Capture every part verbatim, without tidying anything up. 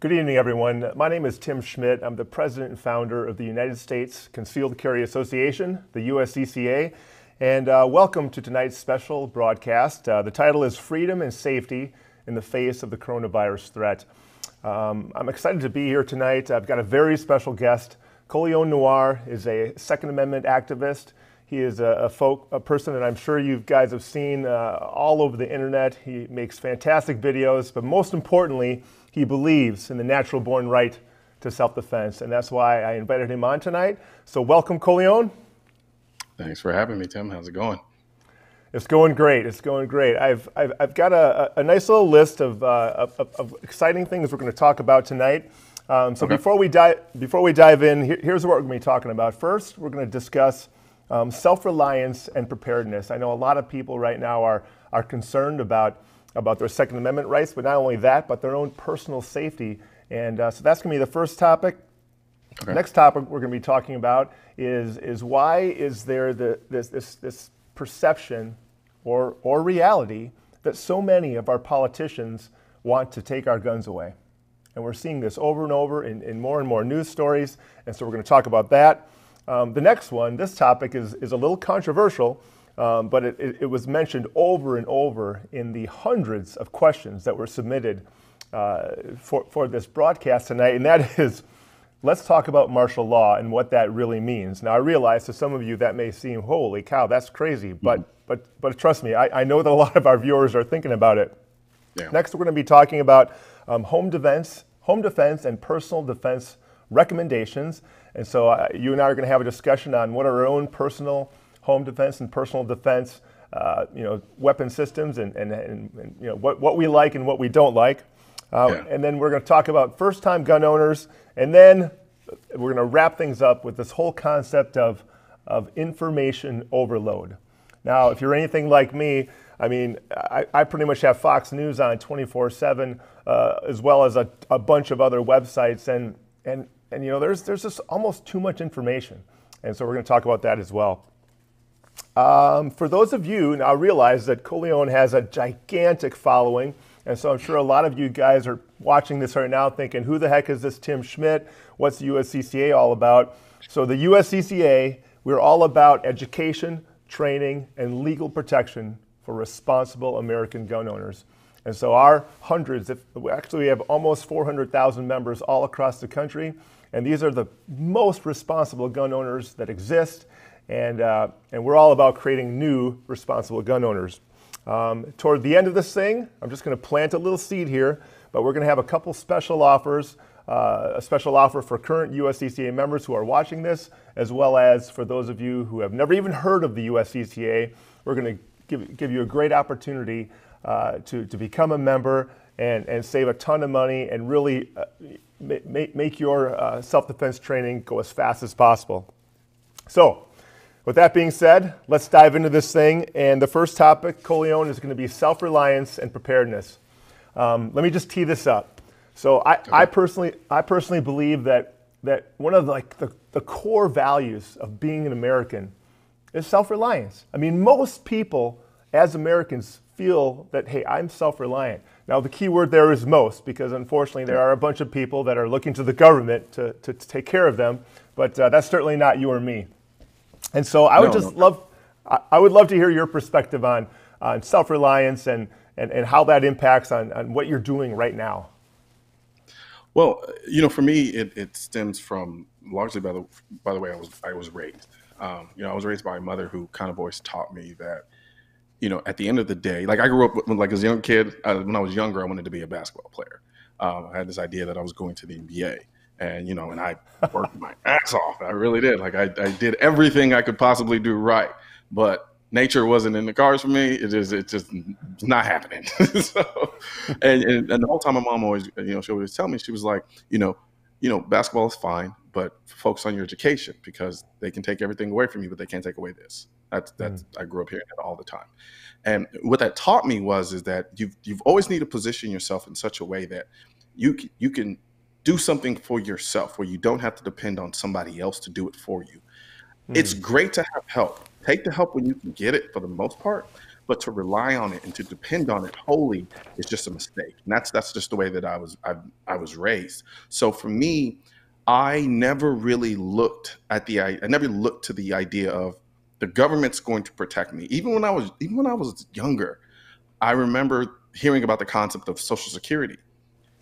Good evening, everyone. My name is Tim Schmidt. I'm the president and founder of the United States Concealed Carry Association, the U S C C A, and uh, welcome to tonight's special broadcast. Uh, the title is Freedom and Safety in the Face of the Coronavirus Threat. Um, I'm excited to be here tonight. I've got a very special guest. Colion Noir is a Second Amendment activist. He is a, a, folk, a person that I'm sure you guys have seen uh, all over the internet. He makes fantastic videos, but most importantly, he believes in the natural-born right to self-defense, and that's why I invited him on tonight. So welcome, Colion. Thanks for having me, Tim. How's it going? It's going great. It's going great. I've I've, I've got a, a nice little list of, uh, of of exciting things we're going to talk about tonight. Um, so okay. before we dive before we dive in, here, here's what we're going to be talking about. First, we're going to discuss um, self-reliance and preparedness. I know a lot of people right now are are concerned about. about their Second Amendment rights, but not only that, but their own personal safety. And uh, so that's gonna be the first topic. Okay. Next topic we're gonna be talking about is is why is there the, this, this, this perception or, or reality that so many of our politicians want to take our guns away. And we're seeing this over and over in, in more and more news stories. And so we're gonna talk about that. Um, the next one, this topic is, is a little controversial, Um, but it, it, it was mentioned over and over in the hundreds of questions that were submitted uh, for, for this broadcast tonight, and that is, let's talk about martial law and what that really means. Now, I realize to some of you that may seem, holy cow, that's crazy, but, mm-hmm. but, but trust me, I, I know that a lot of our viewers are thinking about it. Yeah. Next, we're going to be talking about um, home defense, home defense and personal defense recommendations, and so uh, you and I are going to have a discussion on what our own personal home defense and personal defense, uh, you know, weapon systems and, and, and, and you know, what, what we like and what we don't like. Uh, yeah. And then we're gonna talk about first-time gun owners, and then we're gonna wrap things up with this whole concept of, of information overload. Now, if you're anything like me, I mean, I, I pretty much have Fox News on twenty-four seven, uh, as well as a, a bunch of other websites, and, and, and you know, there's, there's just almost too much information. And so we're gonna talk about that as well. Um, for those of you, now realize that Colion has a gigantic following, and so I'm sure a lot of you guys are watching this right now thinking, who the heck is this Tim Schmidt? What's the U S C C A all about? So the U S C C A, we're all about education, training, and legal protection for responsible American gun owners. And so our hundreds, if, actually we have almost four hundred thousand members all across the country, and these are the most responsible gun owners that exist. And, uh, and we're all about creating new responsible gun owners. Um, toward the end of this thing, I'm just going to plant a little seed here, but we're going to have a couple special offers, uh, a special offer for current U S C C A members who are watching this, as well as for those of you who have never even heard of the U S C C A. We're going to give, give you a great opportunity uh, to, to become a member and, and save a ton of money and really uh, make, make your uh, self-defense training go as fast as possible. So, with that being said, let's dive into this thing. And the first topic, Colion, is going to be self-reliance and preparedness. Um, let me just tee this up. So I, okay. I personally, I personally believe that that one of the, like the, the core values of being an American is self-reliance. I mean, most people as Americans feel that, hey, I'm self-reliant. Now the key word there is most, because unfortunately there are a bunch of people that are looking to the government to to, to take care of them. But uh, that's certainly not you or me. And so I would no, just no. love, I would love to hear your perspective on, on self-reliance and, and, and how that impacts on, on what you're doing right now. Well, you know, for me, it, it stems from largely by the, by the way I was, I was raised. Um, you know, I was raised by a mother who kind of always taught me that, you know, at the end of the day, like I grew up when, like as a young kid, uh, when I was younger, I wanted to be a basketball player. Um, I had this idea that I was going to the N B A. And, you know, and I worked my ass off. I really did. Like I, I did everything I could possibly do right. But nature wasn't in the cards for me. It is, it's just it's not happening. so, and, and, and the whole time my mom always, you know, she always tell me, she was like, you know, you know, basketball is fine, but focus on your education because they can take everything away from you, but they can't take away this. That's, that's, mm. I grew up hearing that all the time. And what that taught me was, is that you've, you've always need to position yourself in such a way that you can, you can, do something for yourself where you don't have to depend on somebody else to do it for you. Mm. It's great to have help. Take the help when you can get it for the most part, but to rely on it and to depend on it wholly is just a mistake. And that's that's just the way that I was I, I was raised. So for me, I never really looked at the I never looked to the idea of the government's going to protect me. Even when I was even when I was younger, I remember hearing about the concept of Social Security,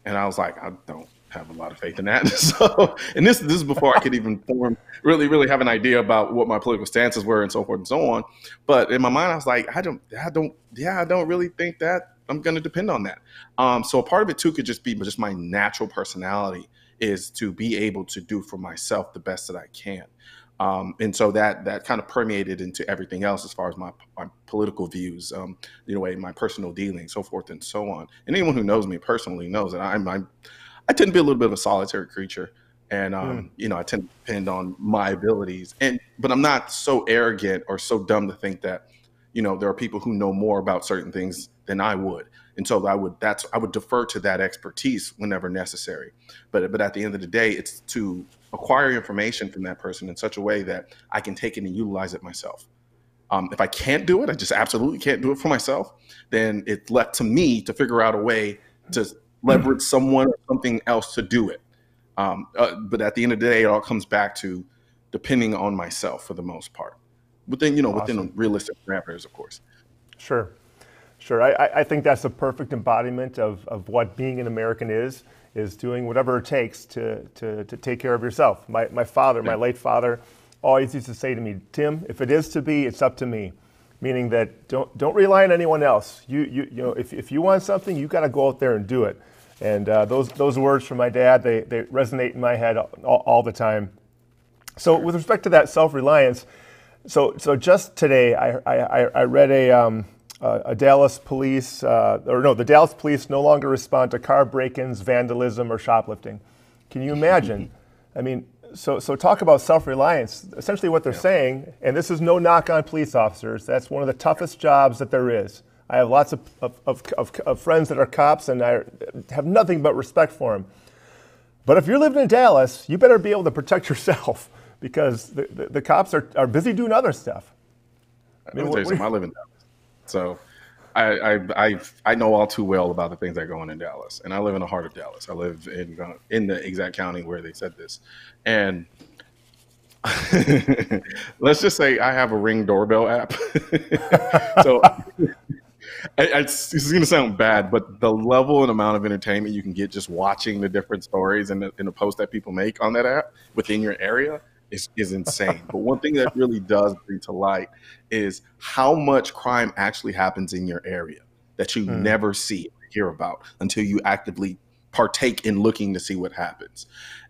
and I was like, I don't have a lot of faith in that. So, and this this is before I could even form really really have an idea about what my political stances were and so forth and so on. But in my mind, I was like, I don't, I don't, yeah, I don't really think that I'm going to depend on that. Um, so a part of it too could just be just my natural personality is to be able to do for myself the best that I can, um, and so that that kind of permeated into everything else as far as my, my political views, um, you know, my personal dealings, so forth and so on. And anyone who knows me personally knows that I'm. I'm I tend to be a little bit of a solitary creature, and um, mm. you know, I tend to depend on my abilities. And but I'm not so arrogant or so dumb to think that, you know, there are people who know more about certain things than I would, and so I would that's I would defer to that expertise whenever necessary. But but at the end of the day, it's to acquire information from that person in such a way that I can take it and utilize it myself. Um, if I can't do it, I just absolutely can't do it for myself. Then it's left to me to figure out a way to leverage someone or something else to do it. Um, uh, but at the end of the day, it all comes back to depending on myself for the most part. Within, you know, awesome. within realistic parameters, of course. Sure, sure. I, I think that's the perfect embodiment of, of what being an American is, is doing whatever it takes to, to, to take care of yourself. My, my father, yeah. my late father, always used to say to me, Tim, if it is to be, it's up to me. Meaning that don't don't rely on anyone else. You you you know if if you want something, you got to go out there and do it. And uh, those those words from my dad, they they resonate in my head all, all the time. So with respect to that self-reliance, so so just today I I, I read a um a Dallas police uh, or no the Dallas police no longer respond to car break-ins, vandalism, or shoplifting. Can you imagine? I mean. So, so talk about self-reliance. Essentially what they're yeah. saying, and this is no knock on police officers, that's one of the toughest jobs that there is. I have lots of, of, of, of, of friends that are cops, and I have nothing but respect for them. But if you're living in Dallas, you better be able to protect yourself, because the, the, the cops are, are busy doing other stuff. I mean, what, what you... I live in Dallas. So I, I, I, I know all too well about the things that go on in Dallas, and I live in the heart of Dallas. I live in in the exact county where they said this, and let's just say I have a Ring doorbell app. So I, I, it's, it's going to sound bad, but the level and amount of entertainment you can get just watching the different stories and the, and the posts that people make on that app within your area is, is insane. But one thing that really does bring to light is how much crime actually happens in your area that you mm. never see or hear about until you actively partake in looking to see what happens.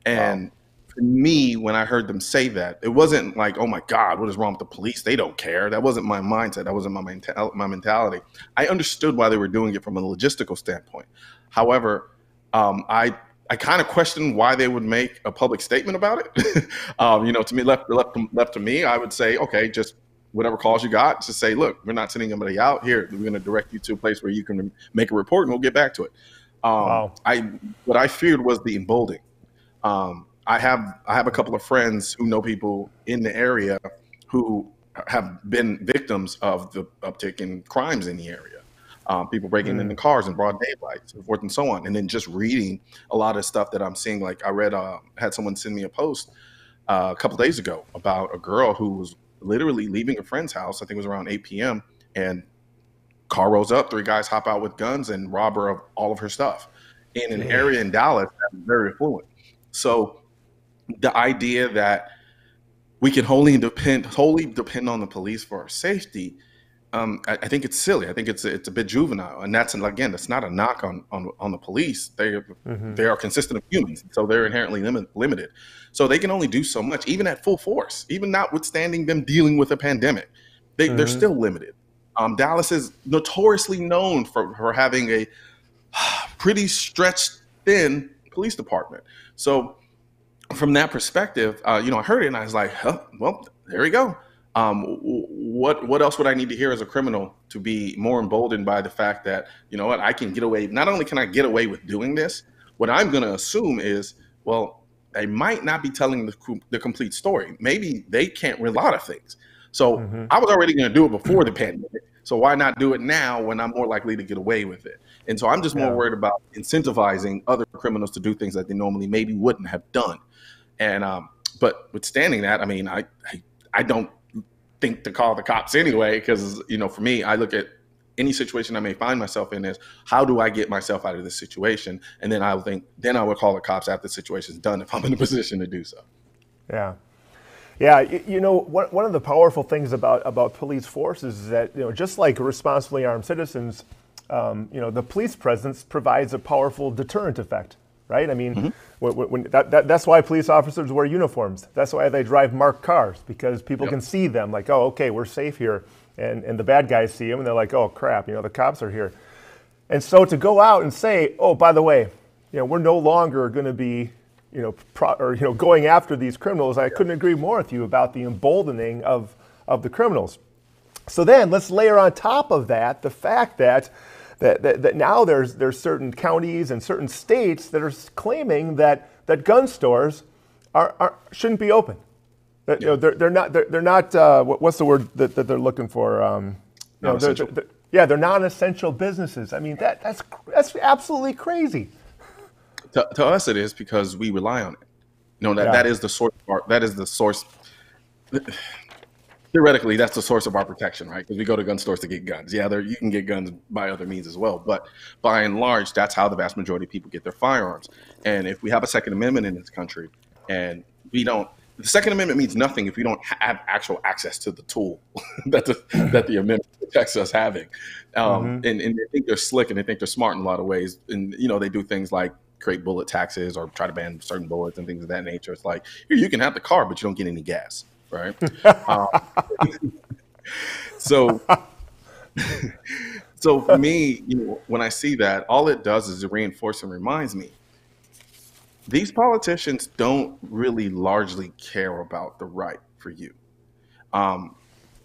And wow. for me, when I heard them say that, it wasn't like, oh my God, what is wrong with the police? They don't care. That wasn't my mindset. That wasn't my, menta- my mentality. I understood why they were doing it from a logistical standpoint. However, um, I I kind of questioned why they would make a public statement about it. um, you know, to me, left, left, left to me, I would say, okay, just whatever calls you got, just say, look, we're not sending anybody out here. We're going to direct you to a place where you can make a report, and we'll get back to it. Um, wow. I what I feared was the emboldening. Um, I have I have a couple of friends who know people in the area who have been victims of the uptick in crimes in the area. Um, people breaking mm. into cars in broad daylight, so forth and so on. And then just reading a lot of stuff that I'm seeing. Like I read, uh, had someone send me a post uh, a couple days ago about a girl who was literally leaving a friend's house. I think it was around eight p.m. and car rolls up. Three guys hop out with guns and rob her of all of her stuff in an mm. area in Dallas that's very affluent. So the idea that we can wholly depend, wholly depend on the police for our safety. Um, I, I think it's silly. I think it's it's a bit juvenile, and that's again, that's not a knock on on, on the police. They mm-hmm. they are consistent of humans, so they're inherently lim- limited. So they can only do so much, even at full force, even notwithstanding them dealing with a pandemic. They mm-hmm. they're still limited. Um, Dallas is notoriously known for, for having a pretty stretched thin police department. So from that perspective, uh, you know, I heard it and I was like, huh, well, there we go. Um, what what else would I need to hear as a criminal to be more emboldened by the fact that, you know what, I can get away. Not only can I get away with doing this, what I'm going to assume is, well, they might not be telling the, the complete story. Maybe they can't rely on things. So mm-hmm. I was already going to do it before the pandemic. So why not do it now when I'm more likely to get away with it? And so I'm just more yeah. worried about incentivizing other criminals to do things that they normally maybe wouldn't have done. And um, but withstanding that, I mean, I, I, I don't think to call the cops anyway, because, you know, for me, I look at any situation I may find myself in is, how do I get myself out of this situation? And then I'll think, then I would call the cops after the situation's done if I'm in a position to do so. Yeah. Yeah, you, you know, one, one of the powerful things about, about police forces is that, you know, just like responsibly armed citizens, um, you know, the police presence provides a powerful deterrent effect, right? I mean, mm-hmm. when, when that, that, that's why police officers wear uniforms. That's why they drive marked cars, because people yep. can see them like, oh, okay, we're safe here. And, and the bad guys see them and they're like, oh, crap, you know, the cops are here. And so to go out and say, oh, by the way, you know, we're no longer going to be, you know, pro or, you know, going after these criminals. I yeah. couldn't agree more with you about the emboldening of, of the criminals. So then let's layer on top of that the fact that, that, that, that now there's, there's certain counties and certain states that are claiming that, that gun stores are, are, shouldn't be open. That, yeah. you know, they're, they're not, they're, they're not uh, what's the word that, that they're looking for? Um, no, they're, they're, they're, yeah, they're non-essential businesses. I mean, that, that's, that's absolutely crazy. To, to us, it is, because we rely on it. You know, that, yeah. that is the source of our, that is the source, theoretically, that's the source of our protection, right? Because we go to gun stores to get guns. Yeah, there, you can get guns by other means as well. But by and large, that's how the vast majority of people get their firearms. And if we have a Second Amendment in this country and we don't, the Second Amendment means nothing if we don't have actual access to the tool that the, that the amendment protects us having. Um, mm-hmm. and, and they think they're slick and they think they're smart in a lot of ways. And, you know, they do things like create bullet taxes or try to ban certain bullets and things of that nature. It's like, here, you can have the car, but you don't get any gas, right? um, so, so for me, you know, when I see that, all it does is it reinforces and reminds me, these politicians don't really largely care about the right for you. Um,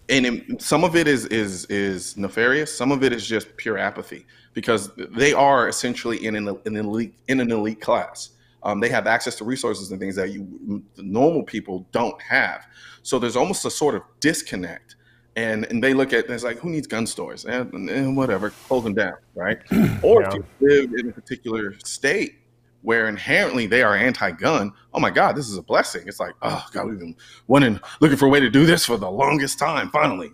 and in, some of it is, is, is nefarious. Some of it is just pure apathy, because they are essentially in an, an elite, in an elite class. Um, they have access to resources and things that you, normal people don't have. So there's almost a sort of disconnect. And, and they look at it, it's like, who needs gun stores? And, and whatever, close them down, right? Or yeah. if you live in a particular state where inherently they are anti-gun, oh my God, this is a blessing. It's like, oh God, we've been wanting, looking for a way to do this for the longest time. Finally,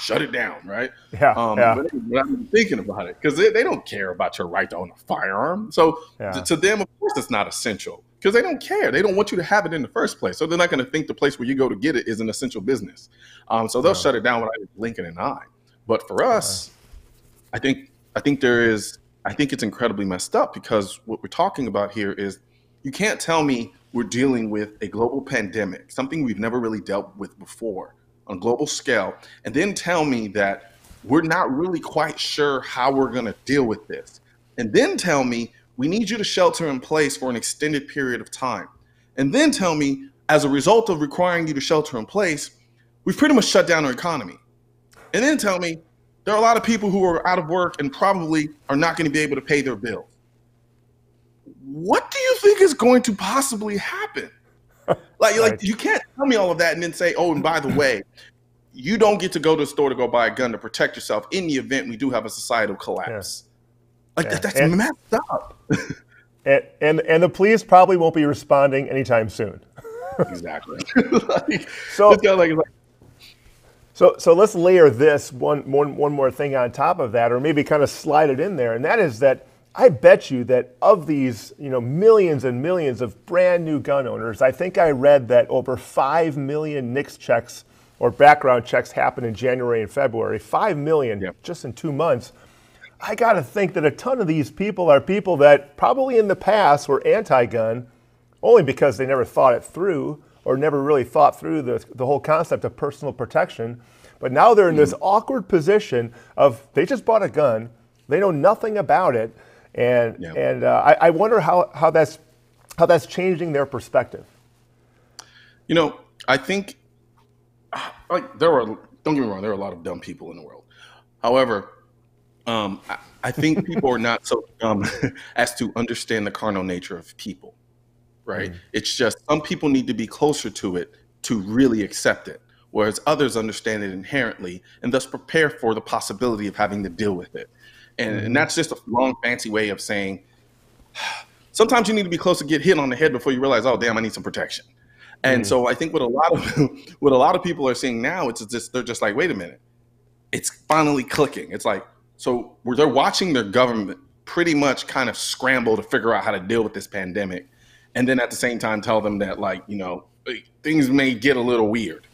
shut it down, right? Yeah, um, yeah. But I've been thinking about it, because they, they don't care about your right to own a firearm. So yeah. to, to them, of course, it's not essential, because they don't care. They don't want you to have it in the first place. So they're not going to think the place where you go to get it is an essential business. Um, so they'll yeah. shut it down without blinking an eye. But for us, yeah. I think I think there is. I think it's incredibly messed up, because what we're talking about here is, you can't tell me we're dealing with a global pandemic, something we've never really dealt with before on a global scale, and then tell me that we're not really quite sure how we're going to deal with this. And then tell me we need you to shelter in place for an extended period of time. And then tell me, as a result of requiring you to shelter in place, we've pretty much shut down our economy. And then tell me, there are a lot of people who are out of work and probably are not going to be able to pay their bills. What do you think is going to possibly happen? Like, like you can't tell me all of that and then say, oh, and by the way, you don't get to go to the store to go buy a gun to protect yourself in the event we do have a societal collapse. Yeah. Like yeah. That, that's and, messed up. and, and, and the police probably won't be responding anytime soon. Exactly. like, so it's kind of like, like So, so let's layer this one, one, one more thing on top of that, or maybe kind of slide it in there, and that is that I bet you that of these, you know, millions and millions of brand new gun owners, I think I read that over five million NICS checks or background checks happen in January and February, five million yep. just in two months. I got to think that a ton of these people are people that probably in the past were anti-gun, only because they never thought it through, or never really thought through the, the whole concept of personal protection. But now they're in this awkward position of, they just bought a gun, they know nothing about it, and yeah. and uh, I, I wonder how, how, that's, how that's changing their perspective. You know, I think, like, there were, don't get me wrong, there are a lot of dumb people in the world. However, um, I, I think people are not so dumb as to understand the carnal nature of people. Right? Mm-hmm. It's just some people need to be closer to it to really accept it. whereas others understand it inherently and thus prepare for the possibility of having to deal with it. And, and that's just a long, fancy way of saying, sometimes you need to be close to get hit on the head before you realize, oh, damn, I need some protection. And mm. so I think what a lot of what a lot of people are seeing now, it's just they're just like, wait a minute, it's finally clicking. It's like, so where they're watching their government pretty much kind of scramble to figure out how to deal with this pandemic. And then at the same time, tell them that, like, you know, things may get a little weird.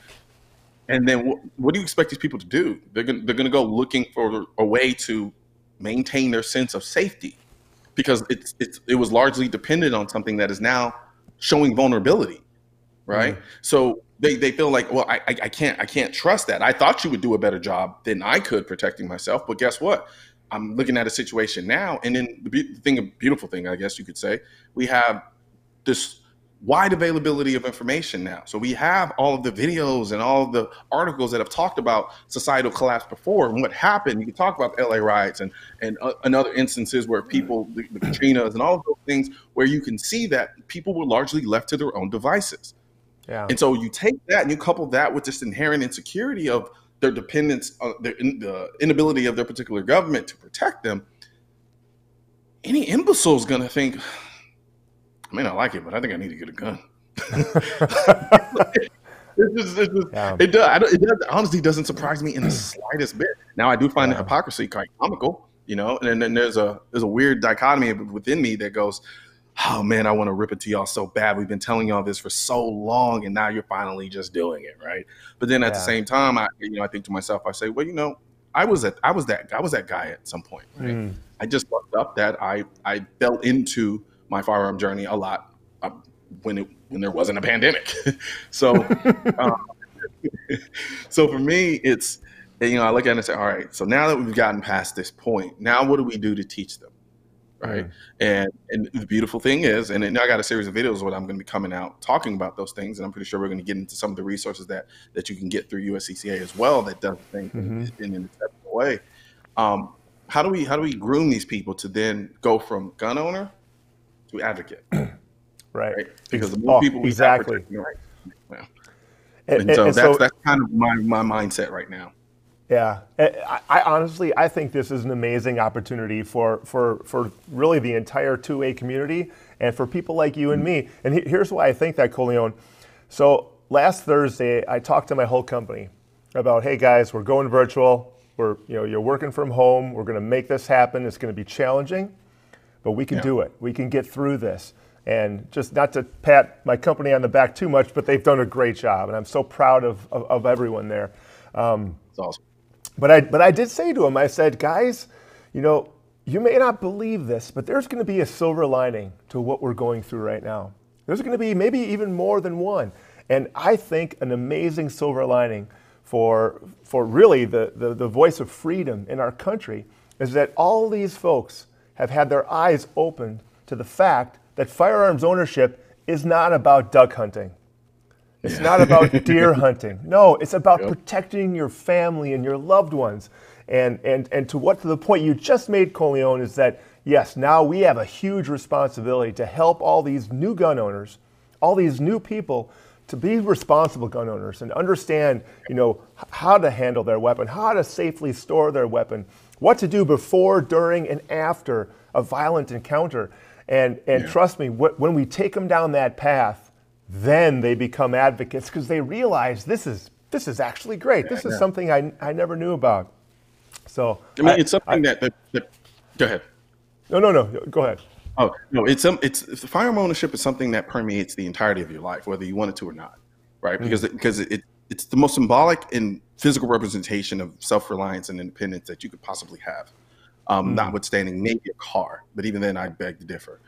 And then what, what do you expect these people to do? They're going they're going to go looking for a way to maintain their sense of safety, because it's, it's it was largely dependent on something that is now showing vulnerability. Right. Mm-hmm. So they, they feel like, well, I, I can't I can't trust that. I thought you would do a better job than I could protecting myself. But guess what? I'm looking at a situation now. And then the be- thing, a beautiful thing, I guess you could say, we have this wide availability of information now. So we have all of the videos and all of the articles that have talked about societal collapse before and what happened. You can talk about the L A riots and, and, uh, and other instances where people, the, the Katrinas and all of those things, where you can see that people were largely left to their own devices. Yeah. And so you take that and you couple that with this inherent insecurity of their dependence, uh, their in, the inability of their particular government to protect them. Any imbecile is going to think, I may not like it, but I think I need to get a gun. It just, it just, yeah. it does, I don't, it does, honestly doesn't surprise me in the slightest bit. Now I do find yeah. the hypocrisy quite comical, you know, and then there's a there's a weird dichotomy within me that goes, oh man, I want to rip it to y'all so bad. We've been telling y'all this for so long, and now you're finally just doing it, right? But then at yeah. the same time, I you know I think to myself, I say, well, you know, I was that I was that I was that guy at some point, right? Mm. I just fucked up that I I fell into my firearm journey a lot uh, when it when there wasn't a pandemic. so, um, so for me, it's you know I look at it and say, all right, so now that we've gotten past this point, now what do we do to teach them? Right. And and the beautiful thing is, and now I got a series of videos where I'm going to be coming out talking about those things. And I'm pretty sure we're going to get into some of the resources that that you can get through U S C C A as well that does things mm-hmm. in an acceptable way. Um, how do we how do we groom these people to then go from gun owner to advocate? right. right. Because the more oh, people we exactly. have protecting the right. yeah. and, and, so, and that's, so that's kind of my, my mindset right now. Yeah, I, I honestly, I think this is an amazing opportunity for, for, for really the entire two A community and for people like you and me. And he, here's why I think that, Colion. So last Thursday, I talked to my whole company about, hey guys, we're going virtual. We're, you know, you're working from home. We're going to make this happen. It's going to be challenging, but we can yeah. do it. We can get through this. And just not to pat my company on the back too much, but they've done a great job. And I'm so proud of, of, of everyone there. Um, That's awesome. But I but I did say to him, I said, guys, you know, you may not believe this, but there's going to be a silver lining to what we're going through right now. There's going to be maybe even more than one. And I think an amazing silver lining for for really the, the, the voice of freedom in our country is that all these folks have had their eyes opened to the fact that firearms ownership is not about duck hunting. It's not about deer hunting. No, it's about yep. protecting your family and your loved ones. And and and to what to the point you just made, Colion, is that, yes, now we have a huge responsibility to help all these new gun owners, all these new people to be responsible gun owners and understand, you know, how to handle their weapon, how to safely store their weapon, what to do before, during, and after a violent encounter. And, and yeah. trust me, wh- when we take them down that path, then they become advocates because they realize this is this is actually great. This yeah, is yeah. something I I never knew about. So I mean, I, it's something I, that, that, that. Go ahead. No, no, no. Go ahead. Oh no, it's um, it's firearm ownership is something that permeates the entirety of your life, whether you want it to or not, right? Because mm-hmm. it, because it it's the most symbolic and physical representation of self-reliance and independence that you could possibly have, um, mm-hmm. notwithstanding maybe a car. But even then, I beg to differ.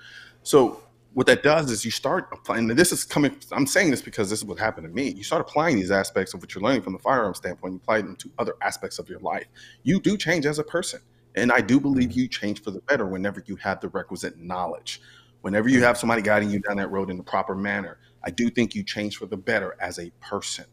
So. What that does is you start applying, and this is coming, I'm saying this because this is what happened to me. You start applying these aspects of what you're learning from the firearm standpoint, you apply them to other aspects of your life. You do change as a person. And I do believe you change for the better whenever you have the requisite knowledge. Whenever you have somebody guiding you down that road in the proper manner, I do think you change for the better as a person.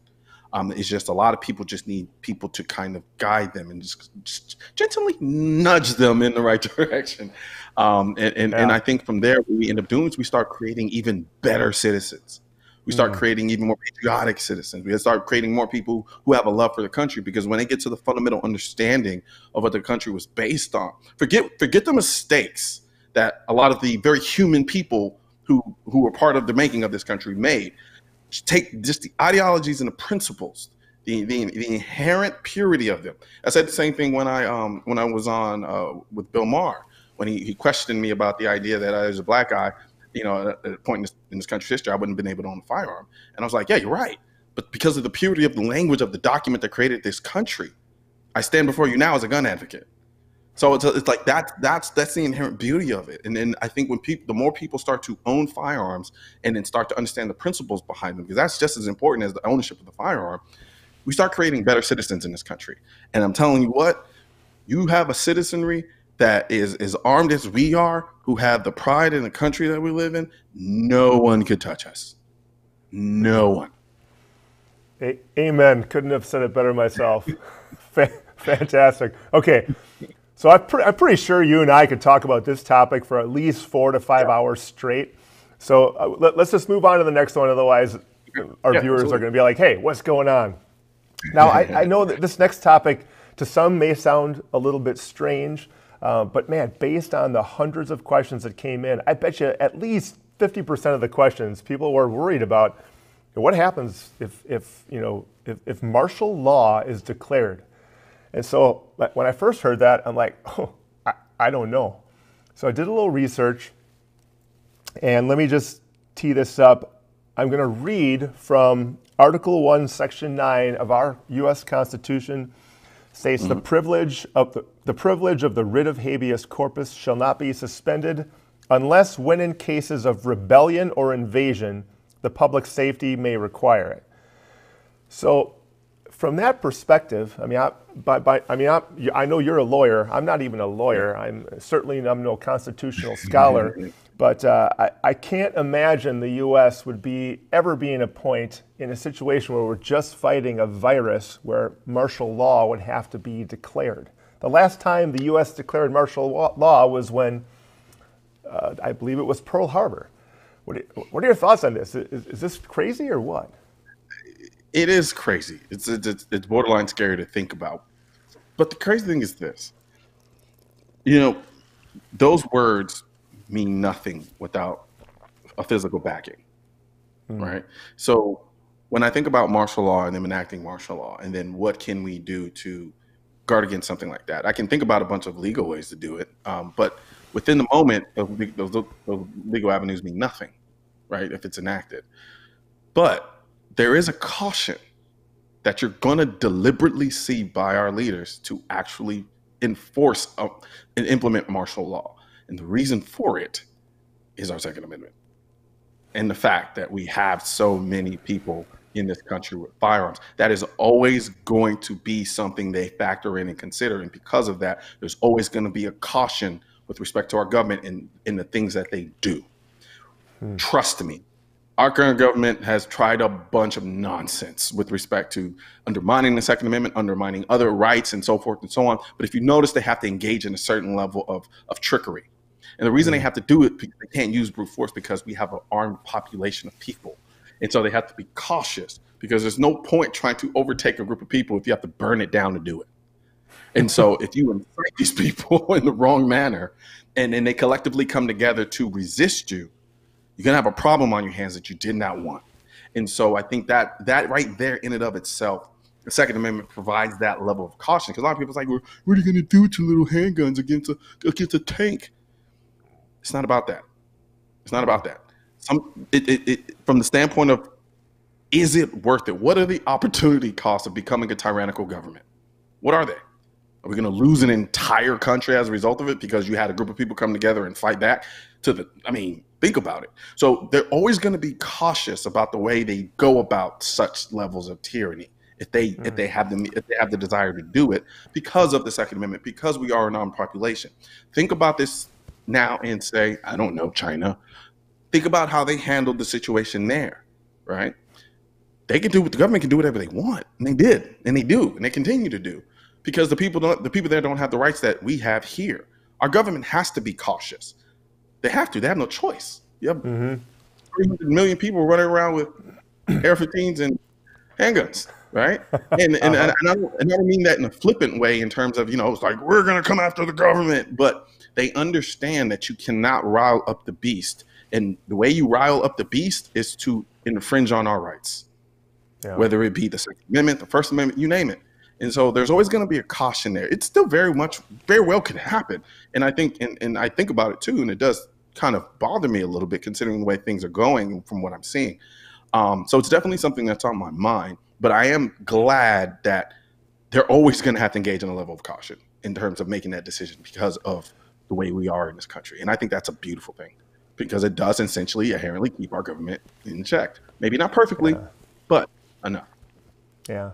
Um, it's just a lot of people just need people to kind of guide them and just, just gently nudge them in the right direction. Um, and, and, yeah. and I think from there, what we end up doing is we start creating even better citizens, We start mm. creating even more patriotic citizens. We start creating more people who have a love for the country, because when they get to the fundamental understanding of what the country was based on, forget forget the mistakes that a lot of the very human people who who were part of the making of this country made. Take just the ideologies and the principles, the the, the inherent purity of them. I said the same thing when I um when I was on uh, with Bill Maher, when he, he questioned me about the idea that I was a black guy. You know, at a point in this, in this country's history, I wouldn't have been able to own a firearm. And I was like, yeah, you're right. But because of the purity of the language of the document that created this country, I stand before you now as a gun advocate. So it's, it's like that, that's that's the inherent beauty of it. And then I think when people, the more people start to own firearms and then start to understand the principles behind them, because that's just as important as the ownership of the firearm, we start creating better citizens in this country. And I'm telling you what, you have a citizenry that is as armed as we are, who have the pride in the country that we live in. No one could touch us. No one. A- Amen. Couldn't have said it better myself. Fa- fantastic. Okay. So I pre- I'm pretty sure you and I could talk about this topic for at least four to five yeah. hours straight. So uh, let- let's just move on to the next one. Otherwise, our yeah, viewers absolutely. are going to be like, hey, what's going on? Now, I-, I know that this next topic to some may sound a little bit strange, Uh, but man, based on the hundreds of questions that came in, I bet you at least fifty percent of the questions people were worried about, what happens if, if you know, if, if martial law is declared? And so when I first heard that, I'm like, oh, I, I don't know. So I did a little research, and let me just tee this up. I'm going to read from Article one, Section nine of our U S Constitution. States the privilege of the, the privilege of the writ of habeas corpus shall not be suspended unless when in cases of rebellion or invasion the public safety may require it. So from that perspective, I mean, I, by, by, I, mean I, I know you're a lawyer. I'm not even a lawyer. I'm certainly I'm no constitutional scholar, but uh, I, I can't imagine the U S would be ever be in a point in a situation where we're just fighting a virus where martial law would have to be declared. The last time the U S declared martial law was when, uh, I believe it was Pearl Harbor. What are, what are your thoughts on this? Is, is this crazy or what? It is crazy. It's, it's it's borderline scary to think about. But the crazy thing is this. You know, those words mean nothing without a physical backing, mm. right? So when I think about martial law and them enacting martial law, and then what can we do to guard against something like that? I can think about a bunch of legal ways to do it, um, but within the moment, those, those, those legal avenues mean nothing, right, if it's enacted. But there is a caution that you're going to deliberately see by our leaders to actually enforce uh, and implement martial law. And the reason for it is our Second Amendment and the fact that we have so many people in this country with firearms. That is always going to be something they factor in and consider. And because of that, there's always going to be a caution with respect to our government and in, in the things that they do. Hmm. Trust me. Our current government has tried a bunch of nonsense with respect to undermining the Second Amendment, undermining other rights and so forth and so on. But if you notice, they have to engage in a certain level of, of trickery. And the reason they have to do it, because they can't use brute force, because we have an armed population of people. And so they have to be cautious, because there's no point trying to overtake a group of people if you have to burn it down to do it. And so if you infect these people in the wrong manner, and then they collectively come together to resist you, you're going to have a problem on your hands that you did not want. And so I think that that right there in and of itself, the Second Amendment provides that level of caution. Because a lot of people are like, what are you going to do with your little handguns against a, against a tank? It's not about that. It's not about that. Some, it, it, it, from the standpoint of, is it worth it? What are the opportunity costs of becoming a tyrannical government? What are they? Are we going to lose an entire country as a result of it because you had a group of people come together and fight back to the, I mean, think about it. So they're always going to be cautious about the way they go about such levels of tyranny if they mm. if they have the if they have the desire to do it, because of the Second Amendment, because we are an armed population. Think about this now and say, I don't know, China. Think about how they handled the situation there, right? They can do what the government can do whatever they want, and they did, and they do, and they continue to do, because the people don't the people there don't have the rights that we have here. Our government has to be cautious. They have to. They have no choice. Yep. Mm-hmm. three hundred million people running around with A R fifteens and handguns, right? And and, uh-huh. and, I don't, and I don't mean that in a flippant way in terms of, you know, it's like, we're going to come after the government. But they understand that you cannot rile up the beast. And the way you rile up the beast is to infringe on our rights, yeah. whether it be the Second Amendment, the First Amendment, you name it. And so there's always going to be a caution there. It still very much, very well could happen. And I think, and, and I think about it too, and it does kind of bother me a little bit considering the way things are going from what I'm seeing. Um, so it's definitely something that's on my mind, but I am glad that they're always going to have to engage in a level of caution in terms of making that decision because of the way we are in this country. And I think that's a beautiful thing, because it does essentially inherently keep our government in check. Maybe not perfectly, yeah. but enough. Yeah.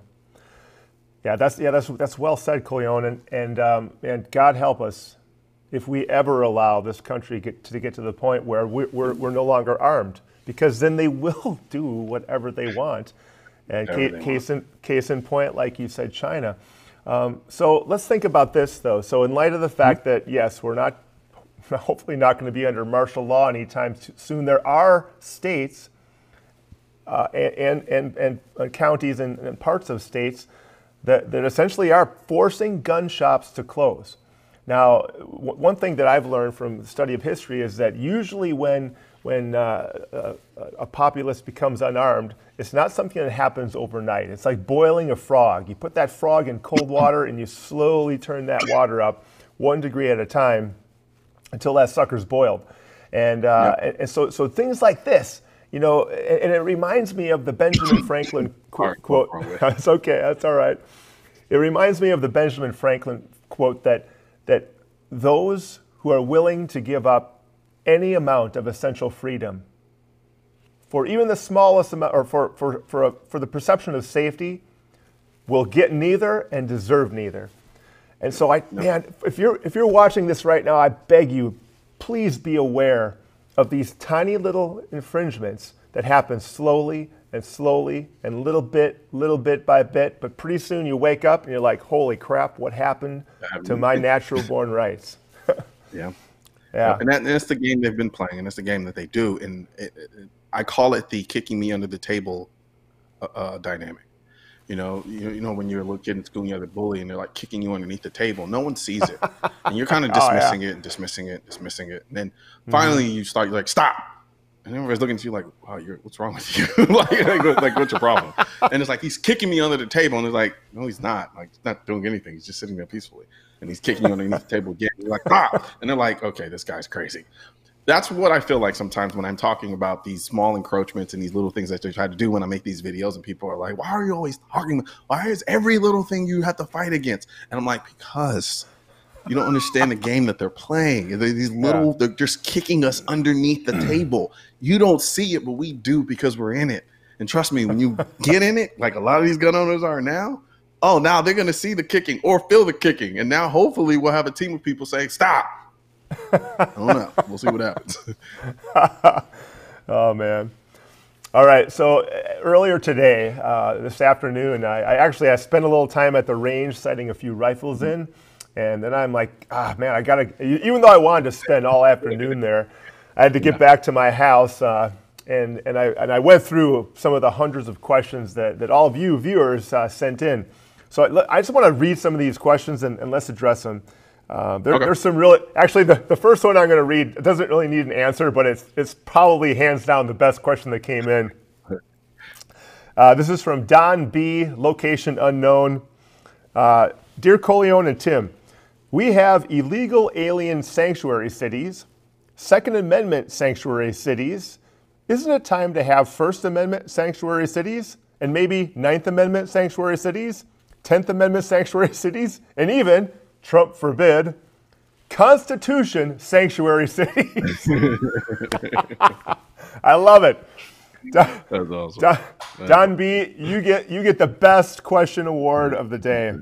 Yeah, that's yeah, that's that's well said, Colion, and and um, and God help us if we ever allow this country get to, to get to the point where we're, we're we're no longer armed, because then they will do whatever they want. And ca they case want. in case in point, like you said, China. Um, so let's think about this though. So in light of the fact mm-hmm. that yes, we're not. Hopefully not going to be under martial law anytime soon. There are states uh, and, and, and, and counties and, and parts of states that, that essentially are forcing gun shops to close. Now, w one thing that I've learned from the study of history is that usually when, when uh, a, a populace becomes unarmed, it's not something that happens overnight. It's like boiling a frog. You put that frog in cold water and you slowly turn that water up one degree at a time, until that sucker's boiled. And, uh, yeah. and, and so, so things like this, you know, and, and it reminds me of the Benjamin Franklin quote. quote. That's okay, that's all right. It reminds me of the Benjamin Franklin quote that, that those who are willing to give up any amount of essential freedom for even the smallest amount, or for, for, for, a, for the perception of safety, will get neither and deserve neither. And so, I, man, if you're, if you're watching this right now, I beg you, please be aware of these tiny little infringements that happen slowly and slowly and little bit, little bit by bit. But pretty soon you wake up and you're like, holy crap, what happened to my natural born rights? yeah. Yeah. And, that, and that's the game they've been playing, and that's the game that they do. And it, it, I call it the kicking me under the table uh, dynamic. You know, you, you know, when you're a little kid in school and you have a bully and they're like kicking you underneath the table, no one sees it. And you're kind of dismissing oh, yeah. it and dismissing it, dismissing it. And then finally mm-hmm. you start, you're like, stop. And everybody's looking at you like, wow, you're, what's wrong with you? like, like, like, what's your problem? And it's like, he's kicking me under the table. And it's like, no, he's not. Like, he's not doing anything. He's just sitting there peacefully. And he's kicking you underneath the table again. And you're like, stop. And they're like, okay, this guy's crazy. That's what I feel like sometimes when I'm talking about these small encroachments and these little things that they try to do when I make these videos, and people are like, why are you always talking? Why is every little thing you have to fight against? And I'm like, because you don't understand the game that they're playing. They're these little, yeah. they're just kicking us underneath the table. You don't see it, but we do because we're in it. And trust me, when you get in it, like a lot of these gun owners are now, oh, now they're going to see the kicking or feel the kicking. And now hopefully we'll have a team of people saying, stop. I don't know. We'll see what happens. Oh, man. All right. So earlier today, uh, this afternoon, I, I actually I spent a little time at the range sighting a few rifles in. And then I'm like, ah, man, I got to, even though I wanted to spend all afternoon there, I had to get yeah. back to my house. Uh, and, and, I, and I went through some of the hundreds of questions that, that all of you viewers uh, sent in. So I, I just want to read some of these questions and, and let's address them. Uh, there, okay. There's some really, actually the, the first one I'm going to read, it doesn't really need an answer, but it's, it's probably hands down the best question that came in. Uh, this is from Don B, location unknown. Uh, Dear Colion and Tim, we have illegal alien sanctuary cities, Second Amendment sanctuary cities. Isn't it time to have First Amendment sanctuary cities, and maybe Ninth Amendment sanctuary cities, Tenth Amendment sanctuary cities, and even, Trump forbid, Constitution sanctuary cities? I love it. Don, That's awesome. Don, Don B, you get you get the best question award of the day.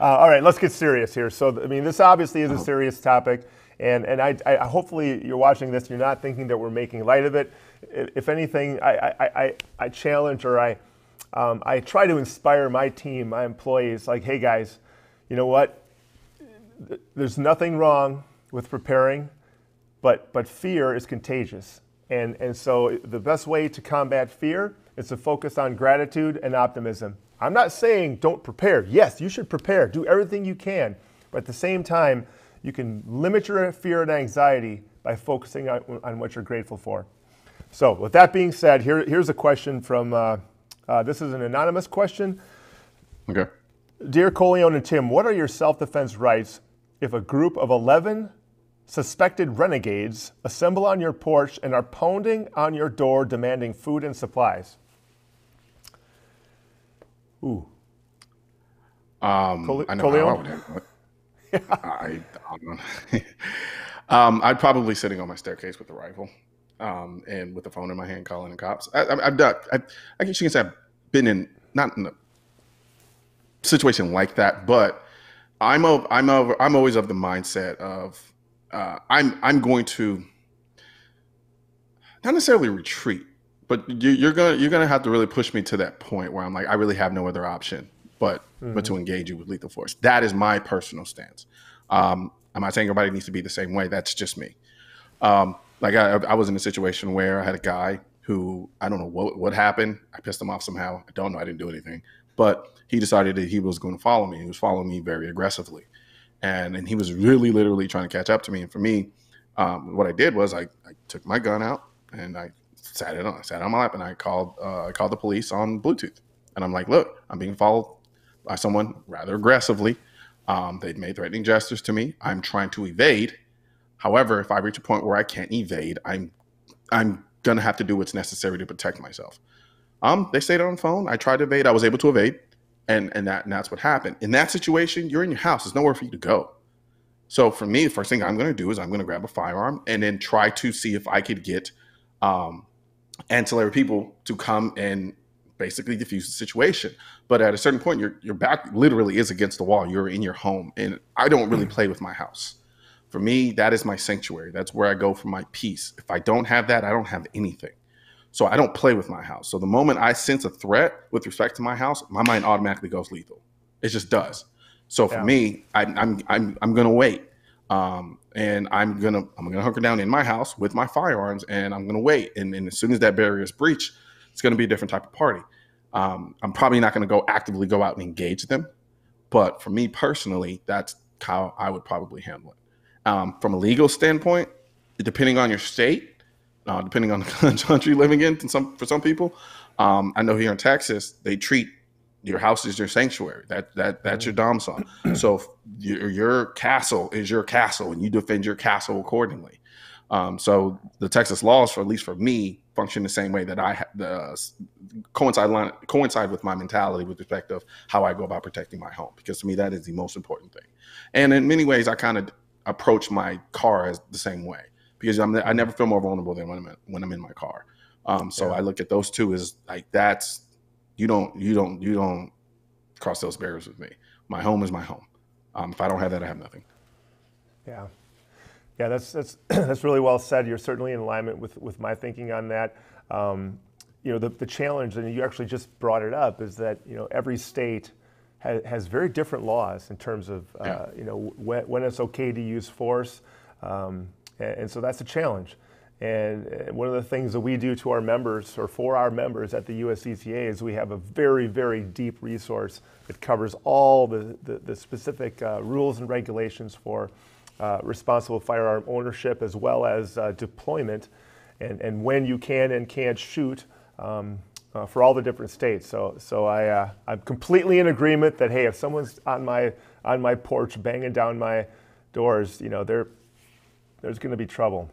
Uh, all right, let's get serious here. So, I mean, this obviously is a serious topic, and and I, I hopefully you're watching this and you're not thinking that we're making light of it. If anything, I I I, I challenge or I um, I try to inspire my team, my employees, like, hey guys, you know what? There's nothing wrong with preparing, but, but fear is contagious. And, and so the best way to combat fear is to focus on gratitude and optimism. I'm not saying don't prepare. Yes, you should prepare. Do everything you can. But at the same time, you can limit your fear and anxiety by focusing on, on what you're grateful for. So with that being said, here, here's a question from, uh, uh, this is an anonymous question. Okay. Dear Colion and Tim, what are your self-defense rights if a group of eleven suspected renegades assemble on your porch and are pounding on your door demanding food and supplies? Ooh. Um, Col I know Colion? I, I, I don't know. um, I'd probably be sitting on my staircase with a rifle um, and with a phone in my hand calling the cops. I, I, I've done, I, I guess you can say I've been in, not in a situation like that, but I'm, of, I'm, of, I'm always of the mindset of, Uh, I'm I'm going to not necessarily retreat, but you, you're gonna you're gonna have to really push me to that point where I'm like, I really have no other option but mm-hmm. but to engage you with lethal force. That is my personal stance. Um, I'm not saying everybody needs to be the same way. That's just me. Um, like I, I was in a situation where I had a guy who I don't know what what happened. I pissed him off somehow. I don't know. I didn't do anything, but he decided that he was going to follow me. He was following me very aggressively. And, and he was really literally trying to catch up to me. And for me, um, what I did was I, I took my gun out and I sat it on, I sat it on my lap and I called, uh, I called the police on Bluetooth. And I'm like, look, I'm being followed by someone rather aggressively. Um, they'd made threatening gestures to me. I'm trying to evade. However, if I reach a point where I can't evade, I'm, I'm going to have to do what's necessary to protect myself. Um, they stayed on the phone. I tried to evade. I was able to evade. And, and, that, and that's what happened. In that situation, you're in your house. There's nowhere for you to go. So for me, the first thing I'm going to do is I'm going to grab a firearm and then try to see if I could get um, ancillary people to come and basically defuse the situation. But at a certain point, your, your back literally is against the wall. You're in your home. And I don't really play with my house. For me, that is my sanctuary. That's where I go for my peace. If I don't have that, I don't have anything. So I don't play with my house. So the moment I sense a threat with respect to my house, my mind automatically goes lethal. It just does. So for yeah. me, I, I'm I'm I'm gonna wait, um, and I'm gonna I'm gonna hunker down in my house with my firearms, and I'm gonna wait. And, and as soon as that barrier is breached, it's gonna be a different type of party. Um, I'm probably not gonna go actively go out and engage them, but for me personally, that's how I would probably handle it. Um, from a legal standpoint, depending on your state. Uh, depending on the country living in, and some for some people, um, I know here in Texas they treat your house as your sanctuary. That that that's your domicile. So your your castle is your castle, and you defend your castle accordingly. Um, so the Texas laws, for at least for me, function the same way that I ha the uh, coincide line, coincide with my mentality with respect of how I go about protecting my home, because to me that is the most important thing. And in many ways, I kind of approach my car as the same way. Because I'm, I never feel more vulnerable than when I'm in, when I'm in my car. Um, so yeah. I look at those two as like that's you don't you don't you don't cross those barriers with me. My home is my home. Um, if I don't have that, I have nothing. Yeah, yeah, that's that's that's really well said. You're certainly in alignment with with my thinking on that. Um, you know, the the challenge, and you actually just brought it up, is that you know every state has, has very different laws in terms of uh, yeah. you know when, when it's okay to use force. Um, And so that's a challenge. And one of the things that we do to our members or for our members at the U S C C A is we have a very, very deep resource that covers all the, the, the specific uh, rules and regulations for uh, responsible firearm ownership as well as uh, deployment and, and when you can and can't shoot um, uh, for all the different states. So, so I, uh, I'm completely in agreement that, hey, if someone's on my, on my porch banging down my doors, you know, they're there's going to be trouble.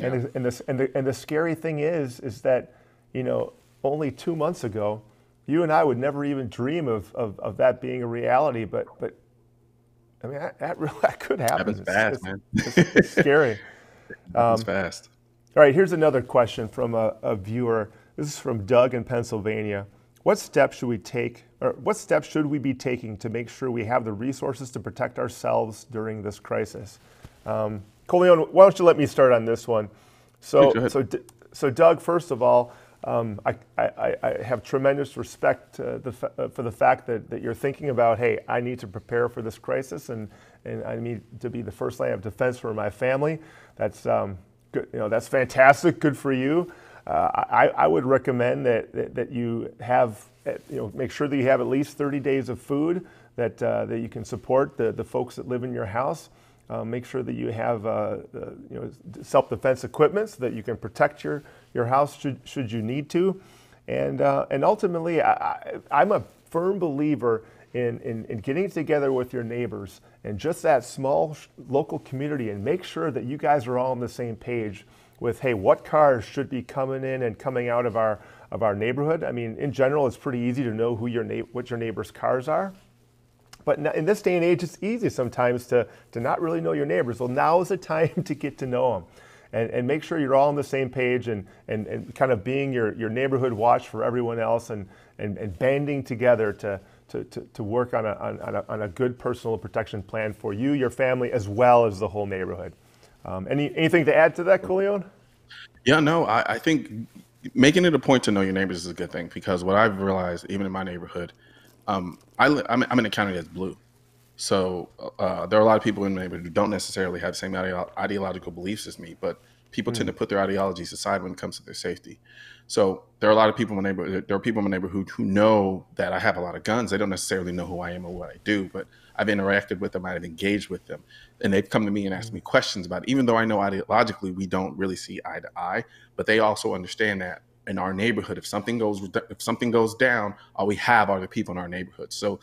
Yeah. And, and, this, and, the, and the scary thing is, is that, you know, only two months ago, you and I would never even dream of, of, of that being a reality. But, but I mean, that, that, really, that could happen. Happens it's, fast, it's, man. It's, it's, it's scary. Happens um, fast. All right, here's another question from a, a viewer. This is from Doug in Pennsylvania. What steps should we take, or what steps should we be taking to make sure we have the resources to protect ourselves during this crisis? Um, Colion, why don't you let me start on this one? So, hey, so, so Doug, first of all, um, I, I, I have tremendous respect uh, the fa uh, for the fact that, that you're thinking about, hey, I need to prepare for this crisis, and, and I need to be the first line of defense for my family. That's um, good, you know, that's fantastic. Good for you. Uh, I, I would recommend that, that, that you have, you know, make sure that you have at least thirty days of food that, uh, that you can support the, the folks that live in your house. Uh, make sure that you have, uh, the, you know, self-defense equipment so that you can protect your, your house should, should you need to. And, uh, and ultimately, I, I, I'm a firm believer in, in, in getting together with your neighbors and just that small sh- local community, and make sure that you guys are all on the same page with, hey, what cars should be coming in and coming out of our of our neighborhood. I mean, in general, it's pretty easy to know who your na- what your neighbor's cars are. But in this day and age, it's easy sometimes to, to not really know your neighbors. Well, now is the time to get to know them and, and make sure you're all on the same page and, and, and kind of being your, your neighborhood watch for everyone else and, and, and banding together to, to, to, to work on a, on, a, on a good personal protection plan for you, your family, as well as the whole neighborhood. Um, any anything to add to that, Colion? Yeah, no, I, I think making it a point to know your neighbors is a good thing, because what I've realized, even in my neighborhood, um, I, I'm, I'm in a county that's blue. So uh, there are a lot of people in the neighborhood who don't necessarily have the same ideo- ideological beliefs as me, but people mm. tend to put their ideologies aside when it comes to their safety. So there are a lot of people in my neighborhood, there are people in my neighborhood who know that I have a lot of guns. They don't necessarily know who I am or what I do, but I've interacted with them, I've engaged with them, and they've come to me and asked me questions about it. Even though I know ideologically we don't really see eye to eye, but they also understand that in our neighborhood, if something goes if something goes down, all we have are the people in our neighborhood. So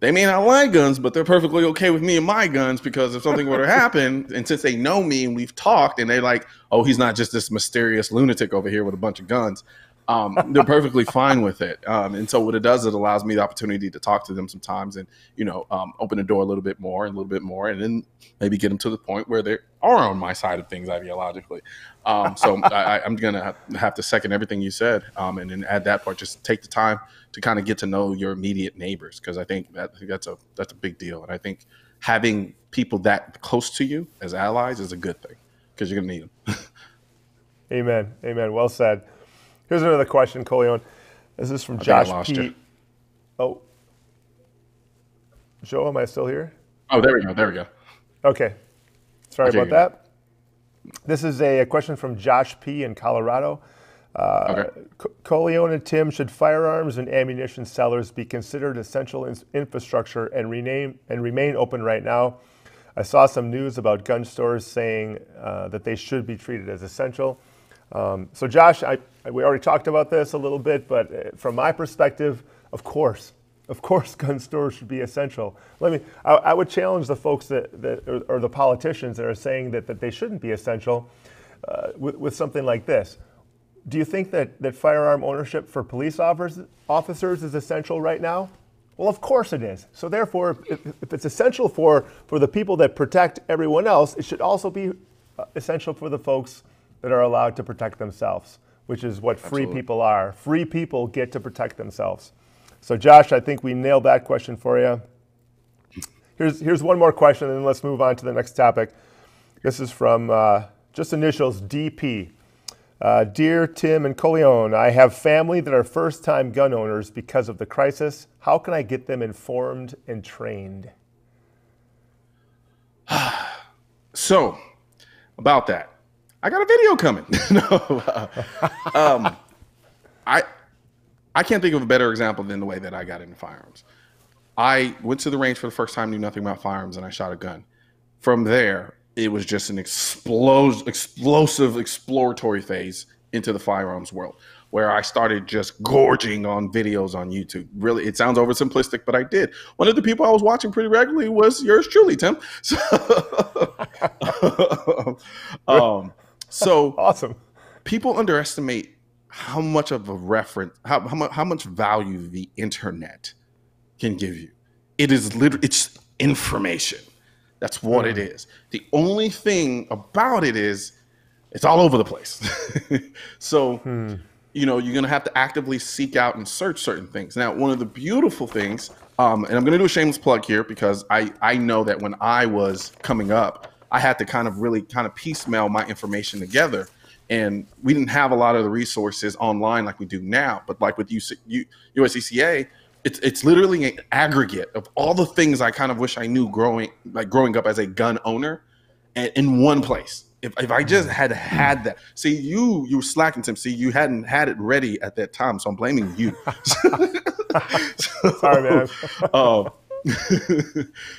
they may not like guns, but they're perfectly okay with me and my guns, because if something were to happen, and since they know me and we've talked, and they're like, oh, he's not just this mysterious lunatic over here with a bunch of guns, um, they're perfectly fine with it. Um, and so what it does, it allows me the opportunity to talk to them sometimes and, you know, um, open the door a little bit more and a little bit more, and then maybe get them to the point where they are on my side of things ideologically. Um, so I, I'm going to have to second everything you said. Um, and then add that part, just take the time to kind of get to know your immediate neighbors, because I think that that's a that's a big deal. And I think having people that close to you as allies is a good thing, because you're going to need them. Amen. Amen. Well said. Here's another question, Colion. This is from I Josh P. You. Oh, Joe, am I still here? Oh, there we go. There we go. Okay. Sorry about that. This is a, a question from Josh P. in Colorado. Uh, okay. Colion and Tim, should firearms and ammunition sellers be considered essential in- infrastructure and rename and remain open right now? I saw some news about gun stores saying uh, that they should be treated as essential. Um, so, Josh, I, I, we already talked about this a little bit, but from my perspective, of course, of course, gun stores should be essential. Let me. I, I would challenge the folks that, that or, or the politicians that are saying that, that they shouldn't be essential uh, with, with something like this. Do you think that, that firearm ownership for police officers, officers is essential right now? Well, of course it is. So therefore, if, if it's essential for, for the people that protect everyone else, it should also be essential for the folks that are allowed to protect themselves, which is what Absolutely. free people are. Free people get to protect themselves. So Josh, I think we nailed that question for you. Here's, here's one more question, and then let's move on to the next topic. This is from uh, just initials D P. Uh, Dear Tim and Colion, I have family that are first-time gun owners because of the crisis. How can I get them informed and trained? So, about that, I got a video coming. no, uh, um, I I can't think of a better example than the way that I got into firearms. I went to the range for the first time, knew nothing about firearms, and I shot a gun. From there, it was just an explos- explosive exploratory phase into the firearms world, where I started just gorging on videos on YouTube. Really, it sounds oversimplistic, but I did. One of the people I was watching pretty regularly was yours truly, Tim. So, um, so awesome. People underestimate how much of a reference, how, how, much, how much value the internet can give you. It is literally, it's information. That's what it is. The only thing about it is it's all over the place. so, hmm. you know, you're going to have to actively seek out and search certain things. Now, one of the beautiful things, um, and I'm going to do a shameless plug here, because I, I know that when I was coming up, I had to kind of really kind of piecemeal my information together. And we didn't have a lot of the resources online like we do now. But like with U S C C A, It's it's literally an aggregate of all the things I kind of wish I knew growing like growing up as a gun owner, and in one place. If, if I just had had that, see you, you slacking, Tim. See, you hadn't had it ready at that time, so I'm blaming you. so, Sorry, man. uh,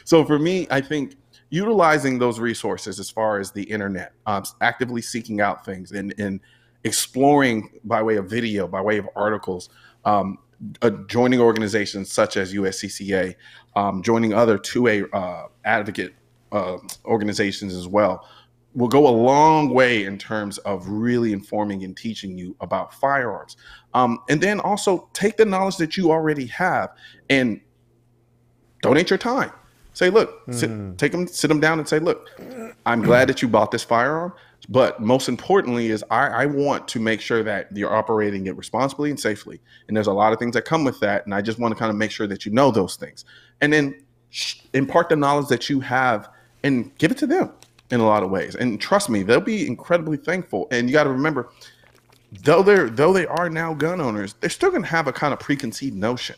so for me, I think utilizing those resources as far as the internet, um, actively seeking out things and, and exploring by way of video, by way of articles, um, uh, joining organizations such as U S C C A, um, joining other two A uh, advocate uh, organizations as well, will go a long way in terms of really informing and teaching you about firearms. Um, and then also take the knowledge that you already have and donate your time. Say, look, mm. sit, take them, sit them down and say, look, I'm glad that you bought this firearm, but most importantly is I, I want to make sure that you're operating it responsibly and safely. And there's a lot of things that come with that. And I just want to kind of make sure that you know those things. And then impart the knowledge that you have and give it to them. In a lot of ways, and trust me, they'll be incredibly thankful. And you got to remember, though they're though they are now gun owners, they're still going to have a kind of preconceived notion.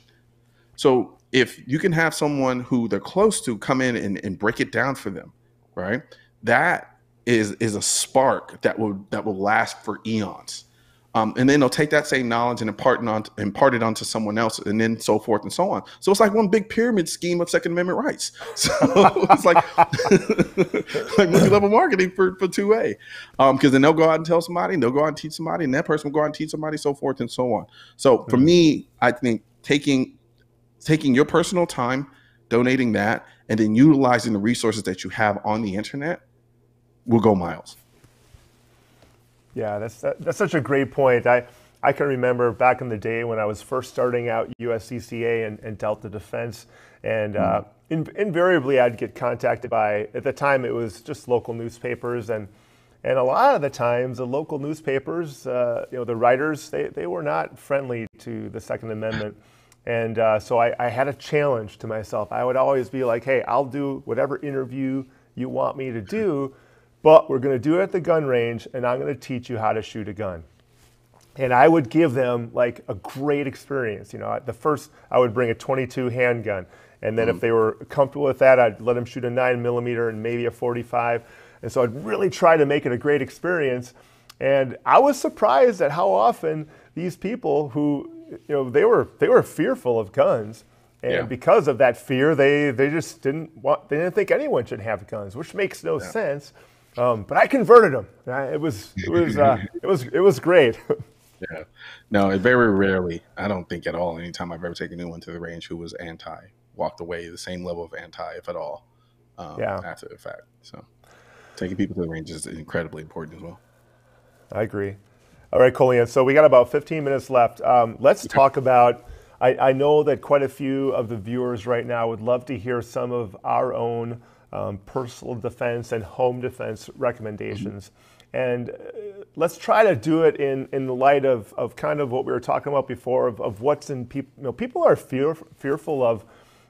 So if you can have someone who they're close to come in and, and break it down for them, right? That is is a spark that will that will last for eons. Um, and then they'll take that same knowledge and impart it on impart it onto someone else, and then so forth and so on. So it's like one big pyramid scheme of Second Amendment rights. So it's like like multi-level marketing for for two A, um, because then they'll go out and tell somebody, and they'll go out and teach somebody, and that person will go out and teach somebody, so forth and so on. So for mm-hmm. me, I think taking taking your personal time, donating that, and then utilizing the resources that you have on the internet will go miles. Yeah, that's that, that's such a great point. I, I can remember back in the day when I was first starting out U S C C A and, and Delta Defense, and uh, in, invariably I'd get contacted by, at the time it was just local newspapers, and and a lot of the times the local newspapers, uh, you know, the writers, they, they were not friendly to the Second Amendment. And uh, so I, I had a challenge to myself. I would always be like, hey, I'll do whatever interview you want me to do, but we're going to do it at the gun range, and I'm going to teach you how to shoot a gun. And I would give them like a great experience. You know, the first I would bring a twenty-two handgun, and then mm. if they were comfortable with that, I'd let them shoot a nine millimeter and maybe a forty-five. And so I'd really try to make it a great experience. And I was surprised at how often these people who, you know, they were they were fearful of guns. And yeah. because of that fear, they they just didn't want they didn't think anyone should have guns, which makes no yeah. sense. Um, but I converted them. It was, it was, uh, it was, it was great. Yeah. No, very rarely, I don't think at all, anytime I've ever taken anyone to the range who was anti, walked away the same level of anti, if at all, um, yeah. after the fact. So taking people to the range is incredibly important as well. I agree. All right, Colion. So we got about fifteen minutes left. Um, let's talk about, I, I know that quite a few of the viewers right now would love to hear some of our own Um, personal defense and home defense recommendations. Mm-hmm. And uh, let's try to do it in, in the light of, of kind of what we were talking about before, of, of what's in people, you know, people are fear, fearful of,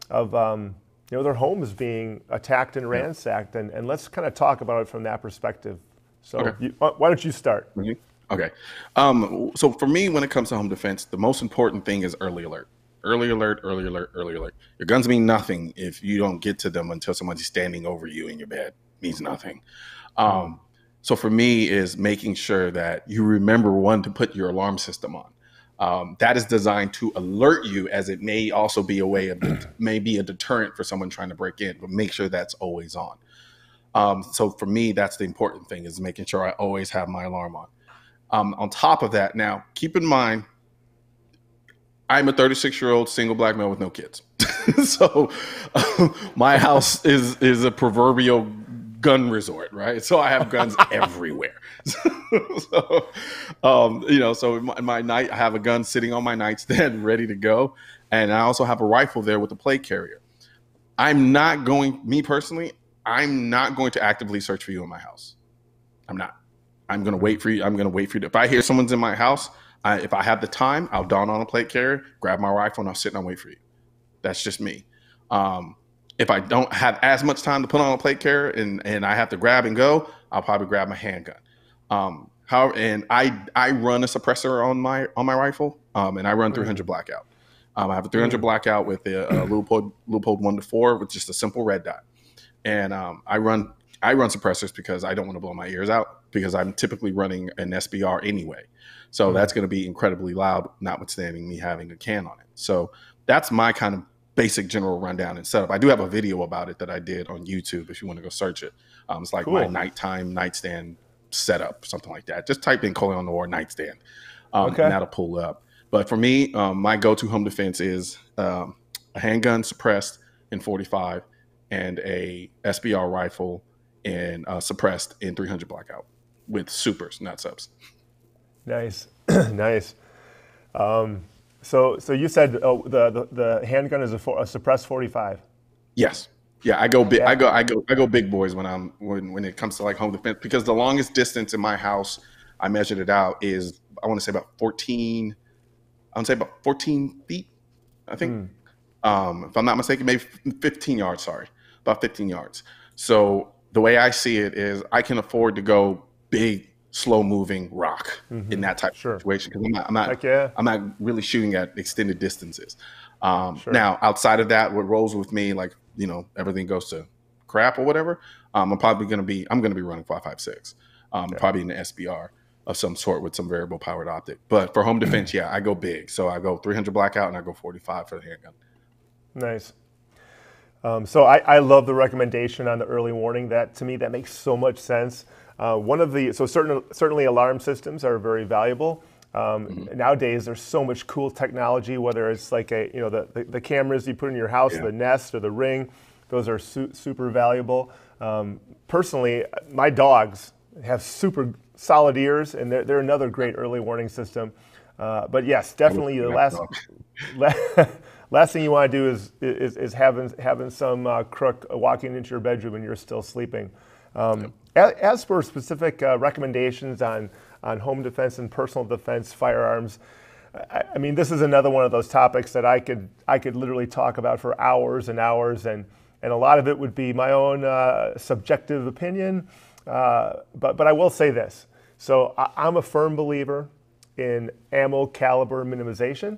of um, you know, their homes being attacked and ransacked. And, and let's kind of talk about it from that perspective. So okay. you, why don't you start? Mm-hmm. Okay. Um, so for me, when it comes to home defense, the most important thing is early alert. Early alert, early alert, early alert. Your guns mean nothing if you don't get to them until somebody's standing over you in your bed. It means nothing. Um, so for me is making sure that you remember, one, to put your alarm system on. Um, that is designed to alert you, as it may also be a way of, may be a deterrent for someone trying to break in, but make sure that's always on. Um, so for me, that's the important thing, is making sure I always have my alarm on. Um, on top of that, now keep in mind, I'm a thirty-six-year-old single black male with no kids. So um, my house is is a proverbial gun resort, right? So I have guns everywhere. So, um, you know, so in my, in my night, I have a gun sitting on my nightstand ready to go. And I also have a rifle there with a plate carrier. I'm not going, me personally, I'm not going to actively search for you in my house. I'm not. I'm going to wait for you. I'm going to wait for you. To, if I hear someone's in my house, I, if I have the time, I'll don on a plate carrier, grab my rifle, and I'll sit and I'll wait for you. That's just me. Um, if I don't have as much time to put on a plate carrier and, and I have to grab and go, I'll probably grab my handgun. Um, how, and I I run a suppressor on my on my rifle, um, and I run three hundred blackout. Um, I have a three hundred blackout with a, a Leupold Leupold one to four with just a simple red dot, and um, I run I run suppressors because I don't want to blow my ears out, because I'm typically running an S B R anyway. So mm-hmm. that's going to be incredibly loud, notwithstanding me having a can on it. So that's my kind of basic general rundown and setup. I do have a video about it that I did on YouTube if you want to go search it. Um, it's like cool. my nighttime nightstand setup, something like that. Just type in Colion Noir nightstand um, okay. and that'll pull up. But for me, um, my go-to home defense is um, a handgun suppressed in forty-five and a S B R rifle and uh, suppressed in three hundred blackout with supers, not subs. Nice, nice. Um, so, so you said oh, the, the the handgun is a, for, a suppressed forty-five. Yes. Yeah, I go big. Yeah. I go. I go. I go big boys when I'm when when it comes to like home defense, because the longest distance in my house, I measured it out, is I want to say about fourteen. I would say about fourteen feet, I think. Mm. Um, if I'm not mistaken, maybe fifteen yards, sorry, about fifteen yards. So the way I see it is I can afford to go big, slow moving rock mm-hmm. in that type sure. of situation. Cause I'm not, I'm not, yeah. I'm not really shooting at extended distances. Um, sure. Now outside of that, what rolls with me, like, you know, everything goes to crap or whatever. Um, I'm probably going to be, I'm going to be running five five six, um, yeah. probably in the S B R of some sort with some variable powered optic. But for home defense, yeah, I go big. So I go three hundred blackout and I go forty-five for the handgun. Nice. Um, so I, I love the recommendation on the early warning. That to me, that makes so much sense. Uh, one of the, so certain, certainly alarm systems are very valuable. Um, mm-hmm. Nowadays, there's so much cool technology, whether it's like a, you know, the, the, the cameras you put in your house, yeah. the Nest or the Ring, those are su super valuable. Um, personally, my dogs have super solid ears, and they're, they're another great early warning system. Uh, but yes, definitely the last last thing you want to do is is, is having having some uh, crook walking into your bedroom and you're still sleeping. Um, yep. as, as for specific uh, recommendations on on home defense and personal defense firearms, I, I mean, this is another one of those topics that I could I could literally talk about for hours and hours, and and a lot of it would be my own uh, subjective opinion. Uh, but, but I will say this. So I, I'm a firm believer in ammo caliber minimization.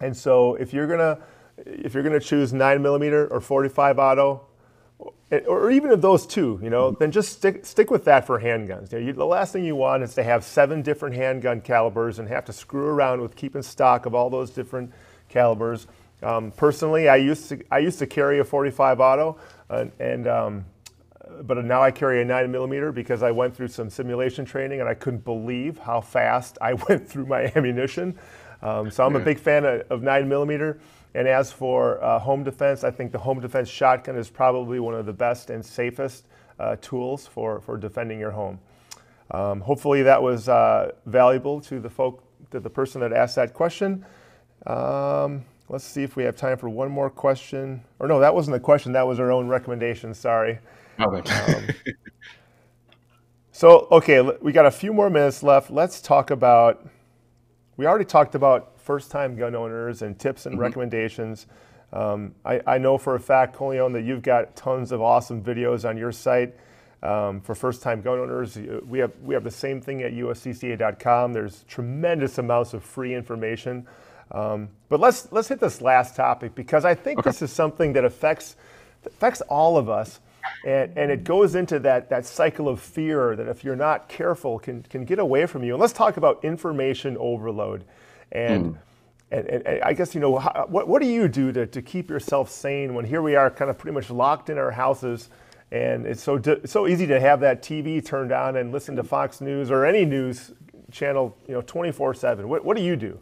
And so if you're gonna, if you're gonna choose nine millimeter or forty-five auto, or even of those two, you know, then just stick, stick with that for handguns. You know, you, the last thing you want is to have seven different handgun calibers and have to screw around with keeping stock of all those different calibers. Um, personally, I used to, I used to carry a forty-five auto, and, and um, but now I carry a nine millimeter because I went through some simulation training and I couldn't believe how fast I went through my ammunition. Um, so I'm yeah. a big fan of, of nine millimeter. And as for uh, home defense, I think the home defense shotgun is probably one of the best and safest uh, tools for, for defending your home. Um, hopefully that was uh, valuable to the folk, to the person that asked that question. Um, let's see if we have time for one more question. Or no, that wasn't a question. That was our own recommendation. Sorry. um, so, okay, we got a few more minutes left. Let's talk about, we already talked about first-time gun owners and tips and mm-hmm. recommendations. Um, I, I know for a fact, Colion, that you've got tons of awesome videos on your site um, for first-time gun owners. We have, we have the same thing at U S C C A dot com. There's tremendous amounts of free information. Um, but let's, let's hit this last topic, because I think okay. this is something that affects, affects all of us. And, and it goes into that, that cycle of fear that, if you're not careful, can, can get away from you. And let's talk about information overload. And, mm. and, and, and I guess, you know, how, what, what do you do to, to keep yourself sane when here we are kind of pretty much locked in our houses, and it's so, it's so easy to have that T V turned on and listen to Fox News or any news channel, you know, twenty-four seven. What, what do you do?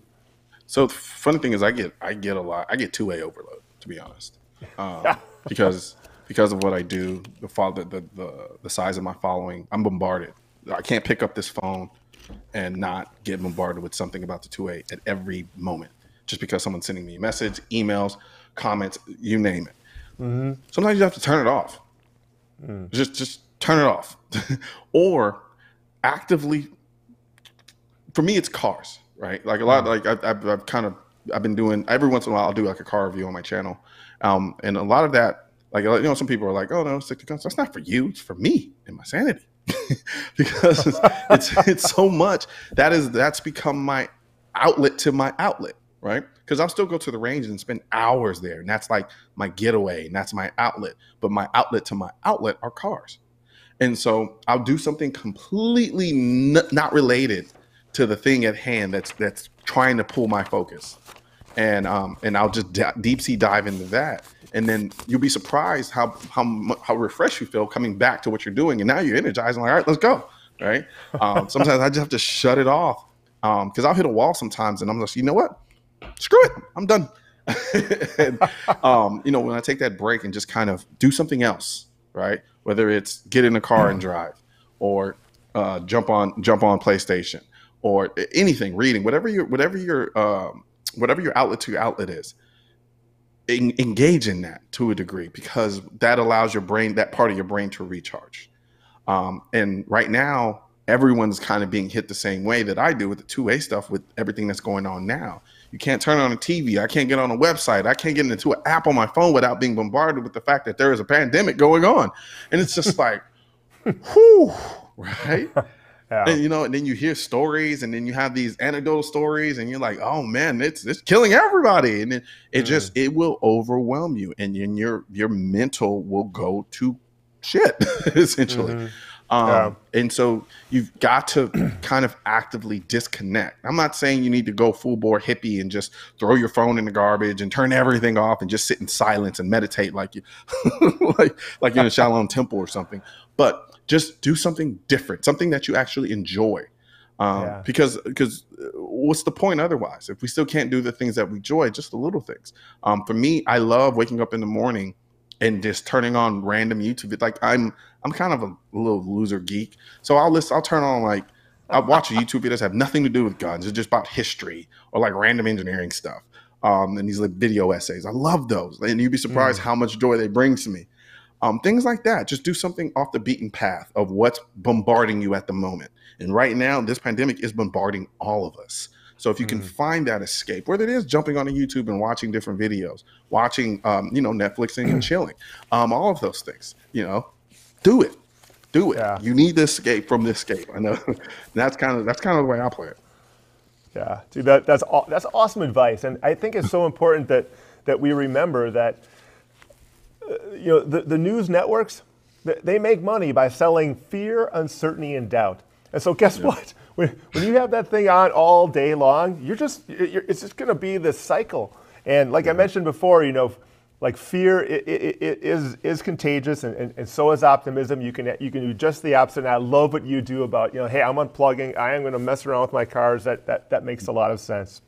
So the funny thing is I get, I get a lot, I get two A overload, to be honest, um, because... because of what I do, the, the the the size of my following, I'm bombarded. I can't pick up this phone and not get bombarded with something about the two A at every moment, just because someone's sending me a message, emails, comments, you name it. Mm-hmm. Sometimes you have to turn it off. Mm. Just just turn it off. Or actively, for me, it's cars, right? Like a lot, mm. like I, I've, I've kind of, I've been doing, every once in a while, I'll do like a car review on my channel. Um, and a lot of that, like, you know, some people are like, oh, no, stick to guns. That's not for you. It's for me and my sanity. Because it's, it's, it's so much. That is, that's become my outlet to my outlet, right? Because I'll still go to the range and spend hours there. And that's like my getaway. And that's my outlet. But my outlet to my outlet are cars. And so I'll do something completely n not related to the thing at hand that's that's trying to pull my focus. And um, and I'll just deep sea dive into that. And then you'll be surprised how, how, how refreshed you feel coming back to what you're doing. And now you're energized and like, all right, let's go, right? Um, sometimes I just have to shut it off because um, I'll hit a wall sometimes and I'm just, you know what? Screw it, I'm done. And, um, you know, when I take that break and just kind of do something else, right? Whether it's get in the car and drive or uh, jump on jump on PlayStation or anything, reading, whatever your, whatever your, um, whatever your outlet to your outlet is, en engage in that to a degree, because that allows your brain, that part of your brain, to recharge. Um, and right now, everyone's kind of being hit the same way that I do with the two A stuff, with everything that's going on now. You can't turn on a T V. I can't get on a website. I can't get into an app on my phone without being bombarded with the fact that there is a pandemic going on. And it's just like, whew, right? Yeah. And, you know, and then you hear stories, and then you have these anecdotal stories, and you're like, oh man, it's it's killing everybody. And then it mm. just it will overwhelm you, and then your your mental will go to shit, essentially. Mm-hmm. Um, yeah. And so you've got to kind of actively disconnect. I'm not saying you need to go full bore hippie and just throw your phone in the garbage and turn everything off and just sit in silence and meditate like you, like, like you're in a Shaolin temple or something, but just do something different, something that you actually enjoy. Um, yeah. because, because what's the point otherwise? If we still can't do the things that we enjoy, just the little things. Um, for me, I love waking up in the morning and just turning on random YouTube. Like I'm, I'm kind of a little loser geek, so I'll list. I'll turn on like I watch a YouTube videos that have nothing to do with guns. It's just about history or like random engineering stuff. Um, and these like video essays. I love those, and you'd be surprised mm. how much joy they bring to me. Um, things like that. Just do something off the beaten path of what's bombarding you at the moment. And right now, this pandemic is bombarding all of us. So if you can mm. find that escape, whether it is jumping on YouTube and watching different videos, watching, um, you know, Netflix and chilling, um, all of those things, you know, do it, do it. Yeah. You need to escape from this escape. I know that's kind of, that's kind of the way I play it. Yeah, dude, that, that's, that's awesome advice. And I think it's so important that, that we remember that, uh, you know, the, the news networks, they make money by selling fear, uncertainty, and doubt. And so guess yeah. what? When, when you have that thing on all day long, you're just, you're, it's just going to be this cycle. And like yeah. I mentioned before, you know, like fear it, it, it is is contagious, and, and, and so is optimism. You can you can do just the opposite. And I love what you do about, you know, hey, I'm unplugging. I am going to mess around with my cars. That that that makes a lot of sense.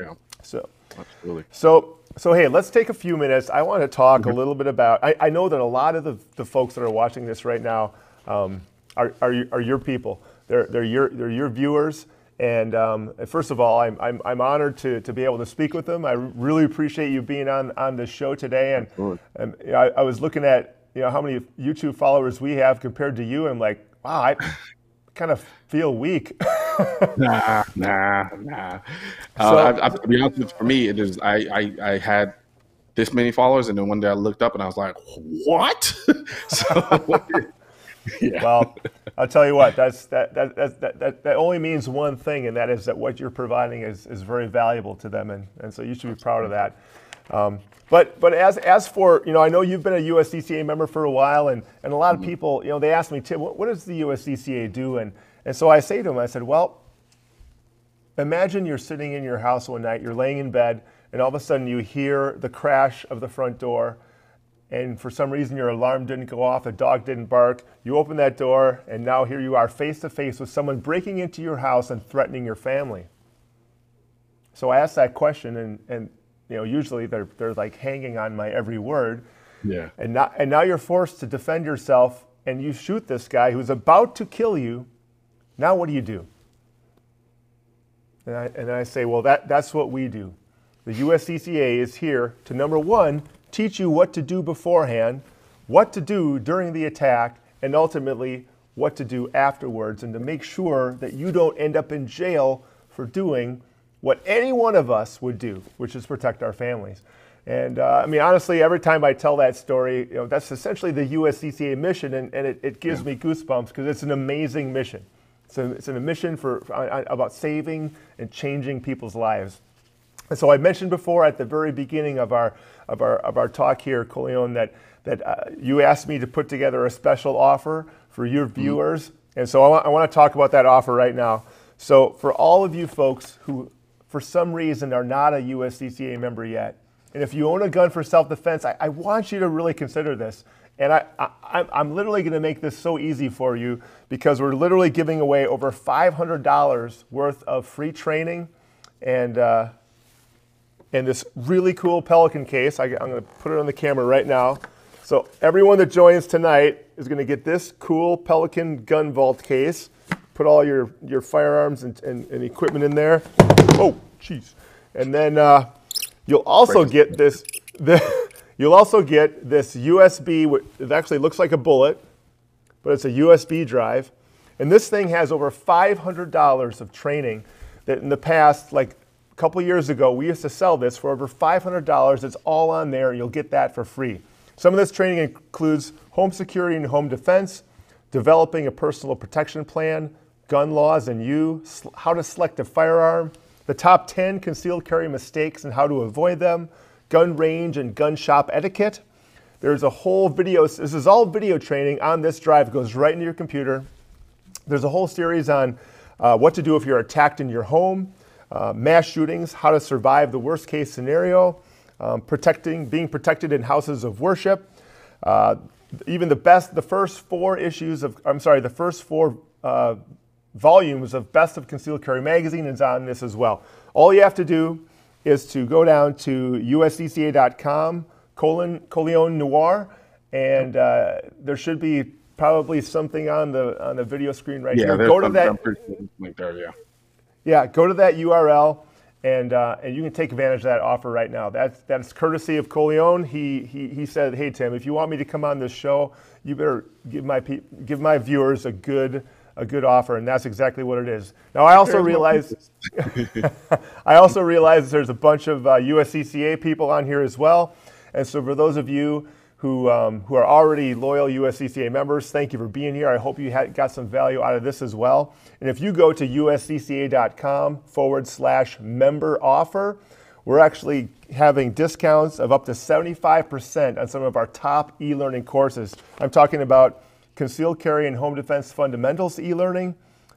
Yeah. So. Absolutely. So. So, hey, let's take a few minutes. I want to talk mm-hmm. a little bit about, I, I know that a lot of the, the folks that are watching this right now um, are, are, are your people. They're, they're, your, they're your viewers. And um, first of all, I'm, I'm, I'm honored to, to be able to speak with them. I really appreciate you being on, on this show today. And, and you know, I, I was looking at you know how many YouTube followers we have compared to you. And I'm like, wow, I kind of feel weak. nah, nah, nah. So, uh, I, I, to be honest, for me, it is, I, I, I had this many followers. And then one day I looked up and I was like, what? so, Yeah. Well, I'll tell you what, that's, that, that, that, that, that only means one thing, and that is that what you're providing is, is very valuable to them, and, and so you should be proud of that. Um, but but as, as for, you know, I know you've been a U S C C A member for a while, and, and a lot of people, you know, they ask me, Tim, what, what does the U S C C A do? And, and so I say to them, I said, well, imagine you're sitting in your house one night, you're laying in bed, and all of a sudden you hear the crash of the front door. And for some reason, your alarm didn't go off, the dog didn't bark. You open that door, and now here you are face to face with someone breaking into your house and threatening your family. So I asked that question, and, and you know, usually they're, they're like hanging on my every word. Yeah. And now, and now you're forced to defend yourself, and you shoot this guy who's about to kill you. Now what do you do? And I, and I say, well, that, that's what we do. The U S C C A is here to, number one, teach you what to do beforehand, what to do during the attack, and ultimately what to do afterwards, and to make sure that you don't end up in jail for doing what any one of us would do, which is protect our families. And uh, I mean, honestly, every time I tell that story, you know, that's essentially the U S C C A mission, and, and it, it gives yeah. me goosebumps because it's an amazing mission. So it's a mission for, for about saving and changing people's lives. And so I mentioned before at the very beginning of our of our of our talk here, Colion, that that uh, you asked me to put together a special offer for your viewers. Mm-hmm. And so I, I want to talk about that offer right now. So for all of you folks who, for some reason, are not a U S C C A member yet, and if you own a gun for self-defense, I, I want you to really consider this. And I, I, I'm literally going to make this so easy for you, because we're literally giving away over five hundred dollars worth of free training and uh, and this really cool Pelican case. I, I'm going to put it on the camera right now. So everyone that joins tonight is going to get this cool Pelican gun vault case. Put all your, your firearms and, and, and equipment in there. Oh, jeez. And then uh, you'll also get this... The, You'll also get this U S B, which it actually looks like a bullet, but it's a U S B drive. And this thing has over five hundred dollars of training that in the past, like a couple years ago, we used to sell this for over five hundred dollars. It's all on there, and you'll get that for free. Some of this training includes home security and home defense, developing a personal protection plan, gun laws and you, how to select a firearm, the top ten concealed carry mistakes and how to avoid them, gun range and gun shop etiquette. There's a whole video, this is all video training on this drive. It goes right into your computer. There's a whole series on uh, what to do if you're attacked in your home, uh, mass shootings, how to survive the worst case scenario, um, protecting, being protected in houses of worship. Uh, even the best, the first four issues of, I'm sorry, the first four uh, volumes of Best of Concealed Carry Magazine is on this as well. All you have to do is to go down to U S C C A dot com, colon, Colion Noir, and uh, there should be probably something on the on the video screen right yeah, here. Go to that link there, yeah. Yeah, go to that U R L, and uh, and you can take advantage of that offer right now. That's that's courtesy of Colion. He he he said, "Hey Tim, if you want me to come on this show, you better give my pe give my viewers a good." a good offer," and that's exactly what it is. Now, I also realize I also realize there's a bunch of uh, U S C C A people on here as well, and so for those of you who um, who are already loyal U S C C A members, thank you for being here. I hope you had, got some value out of this as well. And if you go to U S C C A dot com forward slash member offer, we're actually having discounts of up to seventy-five percent on some of our top e-learning courses. I'm talking about Concealed Carry and Home Defense Fundamentals e-learning,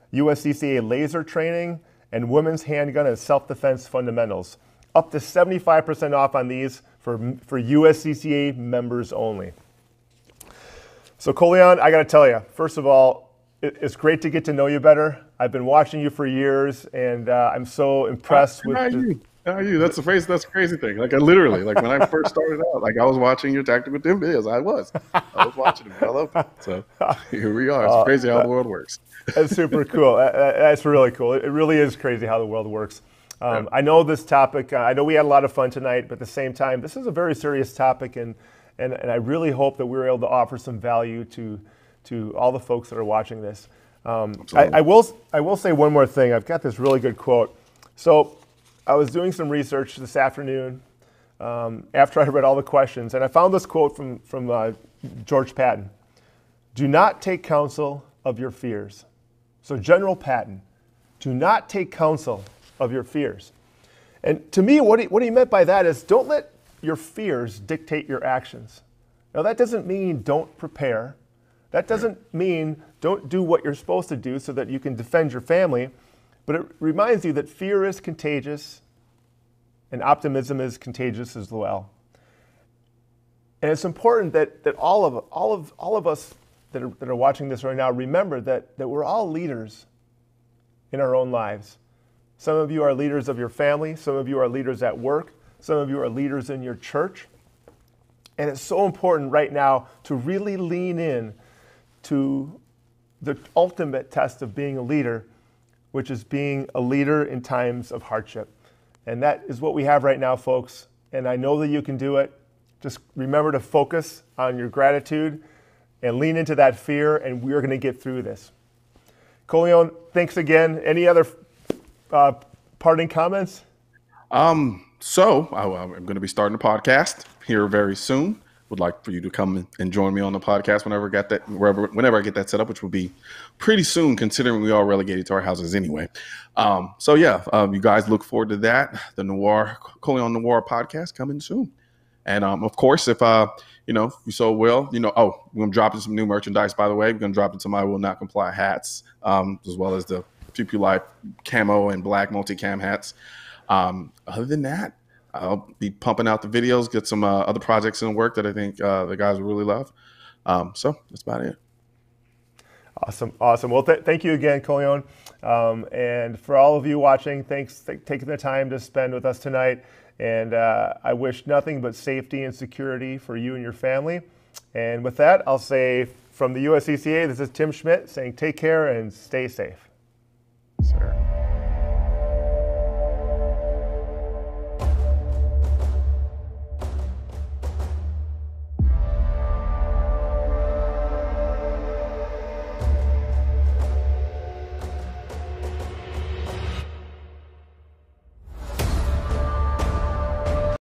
U S C C A Laser Training, and Women's Handgun and Self-Defense Fundamentals. Up to seventy-five percent off on these for, for U S C C A members only. So Colion, I gotta tell you, first of all, it, it's great to get to know you better. I've been watching you for years, and uh, I'm so impressed uh, with- How you? How are you? That's the phrase, that's the crazy thing. Like I literally, like when I first started out, like I was watching your Tactical Tim videos, I was. I was watching them, I love it. So here we are, it's uh, crazy how uh, the world works. That's super cool, that's really cool. It really is crazy how the world works. Um, yeah. I know this topic, uh, I know we had a lot of fun tonight, but at the same time, this is a very serious topic, and, and, and I really hope that we were able to offer some value to, to all the folks that are watching this. Um, I, I, will, I will say one more thing. I've got this really good quote. So I was doing some research this afternoon um, after I read all the questions, and I found this quote from, from uh, George Patton. "Do not take counsel of your fears." So General Patton, do not take counsel of your fears. And to me, what he, what he meant by that is don't let your fears dictate your actions. Now that doesn't mean don't prepare. That doesn't mean don't do what you're supposed to do so that you can defend your family. But it reminds you that fear is contagious and optimism is contagious as well. And it's important that, that all, of, all, of, all of us that are, that are watching this right now remember that, that we're all leaders in our own lives. Some of you are leaders of your family. Some of you are leaders at work. Some of you are leaders in your church. And it's so important right now to really lean in to the ultimate test of being a leader, which is being a leader in times of hardship. And that is what we have right now, folks. And I know that you can do it. Just remember to focus on your gratitude and lean into that fear, and we're going to get through this. Colion, thanks again. Any other uh, parting comments? Um, so I, I'm going to be starting a podcast here very soon. Would like for you to come and join me on the podcast whenever I got that, wherever, whenever I get that set up, which will be pretty soon, considering we are relegated to our houses anyway. Um, so yeah, um, you guys look forward to that. The Noir Colion Noir podcast coming soon. And um, of course, if uh, you know, if you so will, you know, oh, we're dropping some new merchandise, by the way. We're gonna drop into my Will Not Comply hats, um, as well as the P P Live camo and black multicam hats. Um, other than that, I'll be pumping out the videos, get some uh, other projects in work that I think uh, the guys will really love. Um, so that's about it. Awesome. Awesome. Well, th thank you again, Colion. Um, and for all of you watching, thanks for taking the time to spend with us tonight. And uh, I wish nothing but safety and security for you and your family. And with that, I'll say from the U S C C A, this is Tim Schmidt saying take care and stay safe.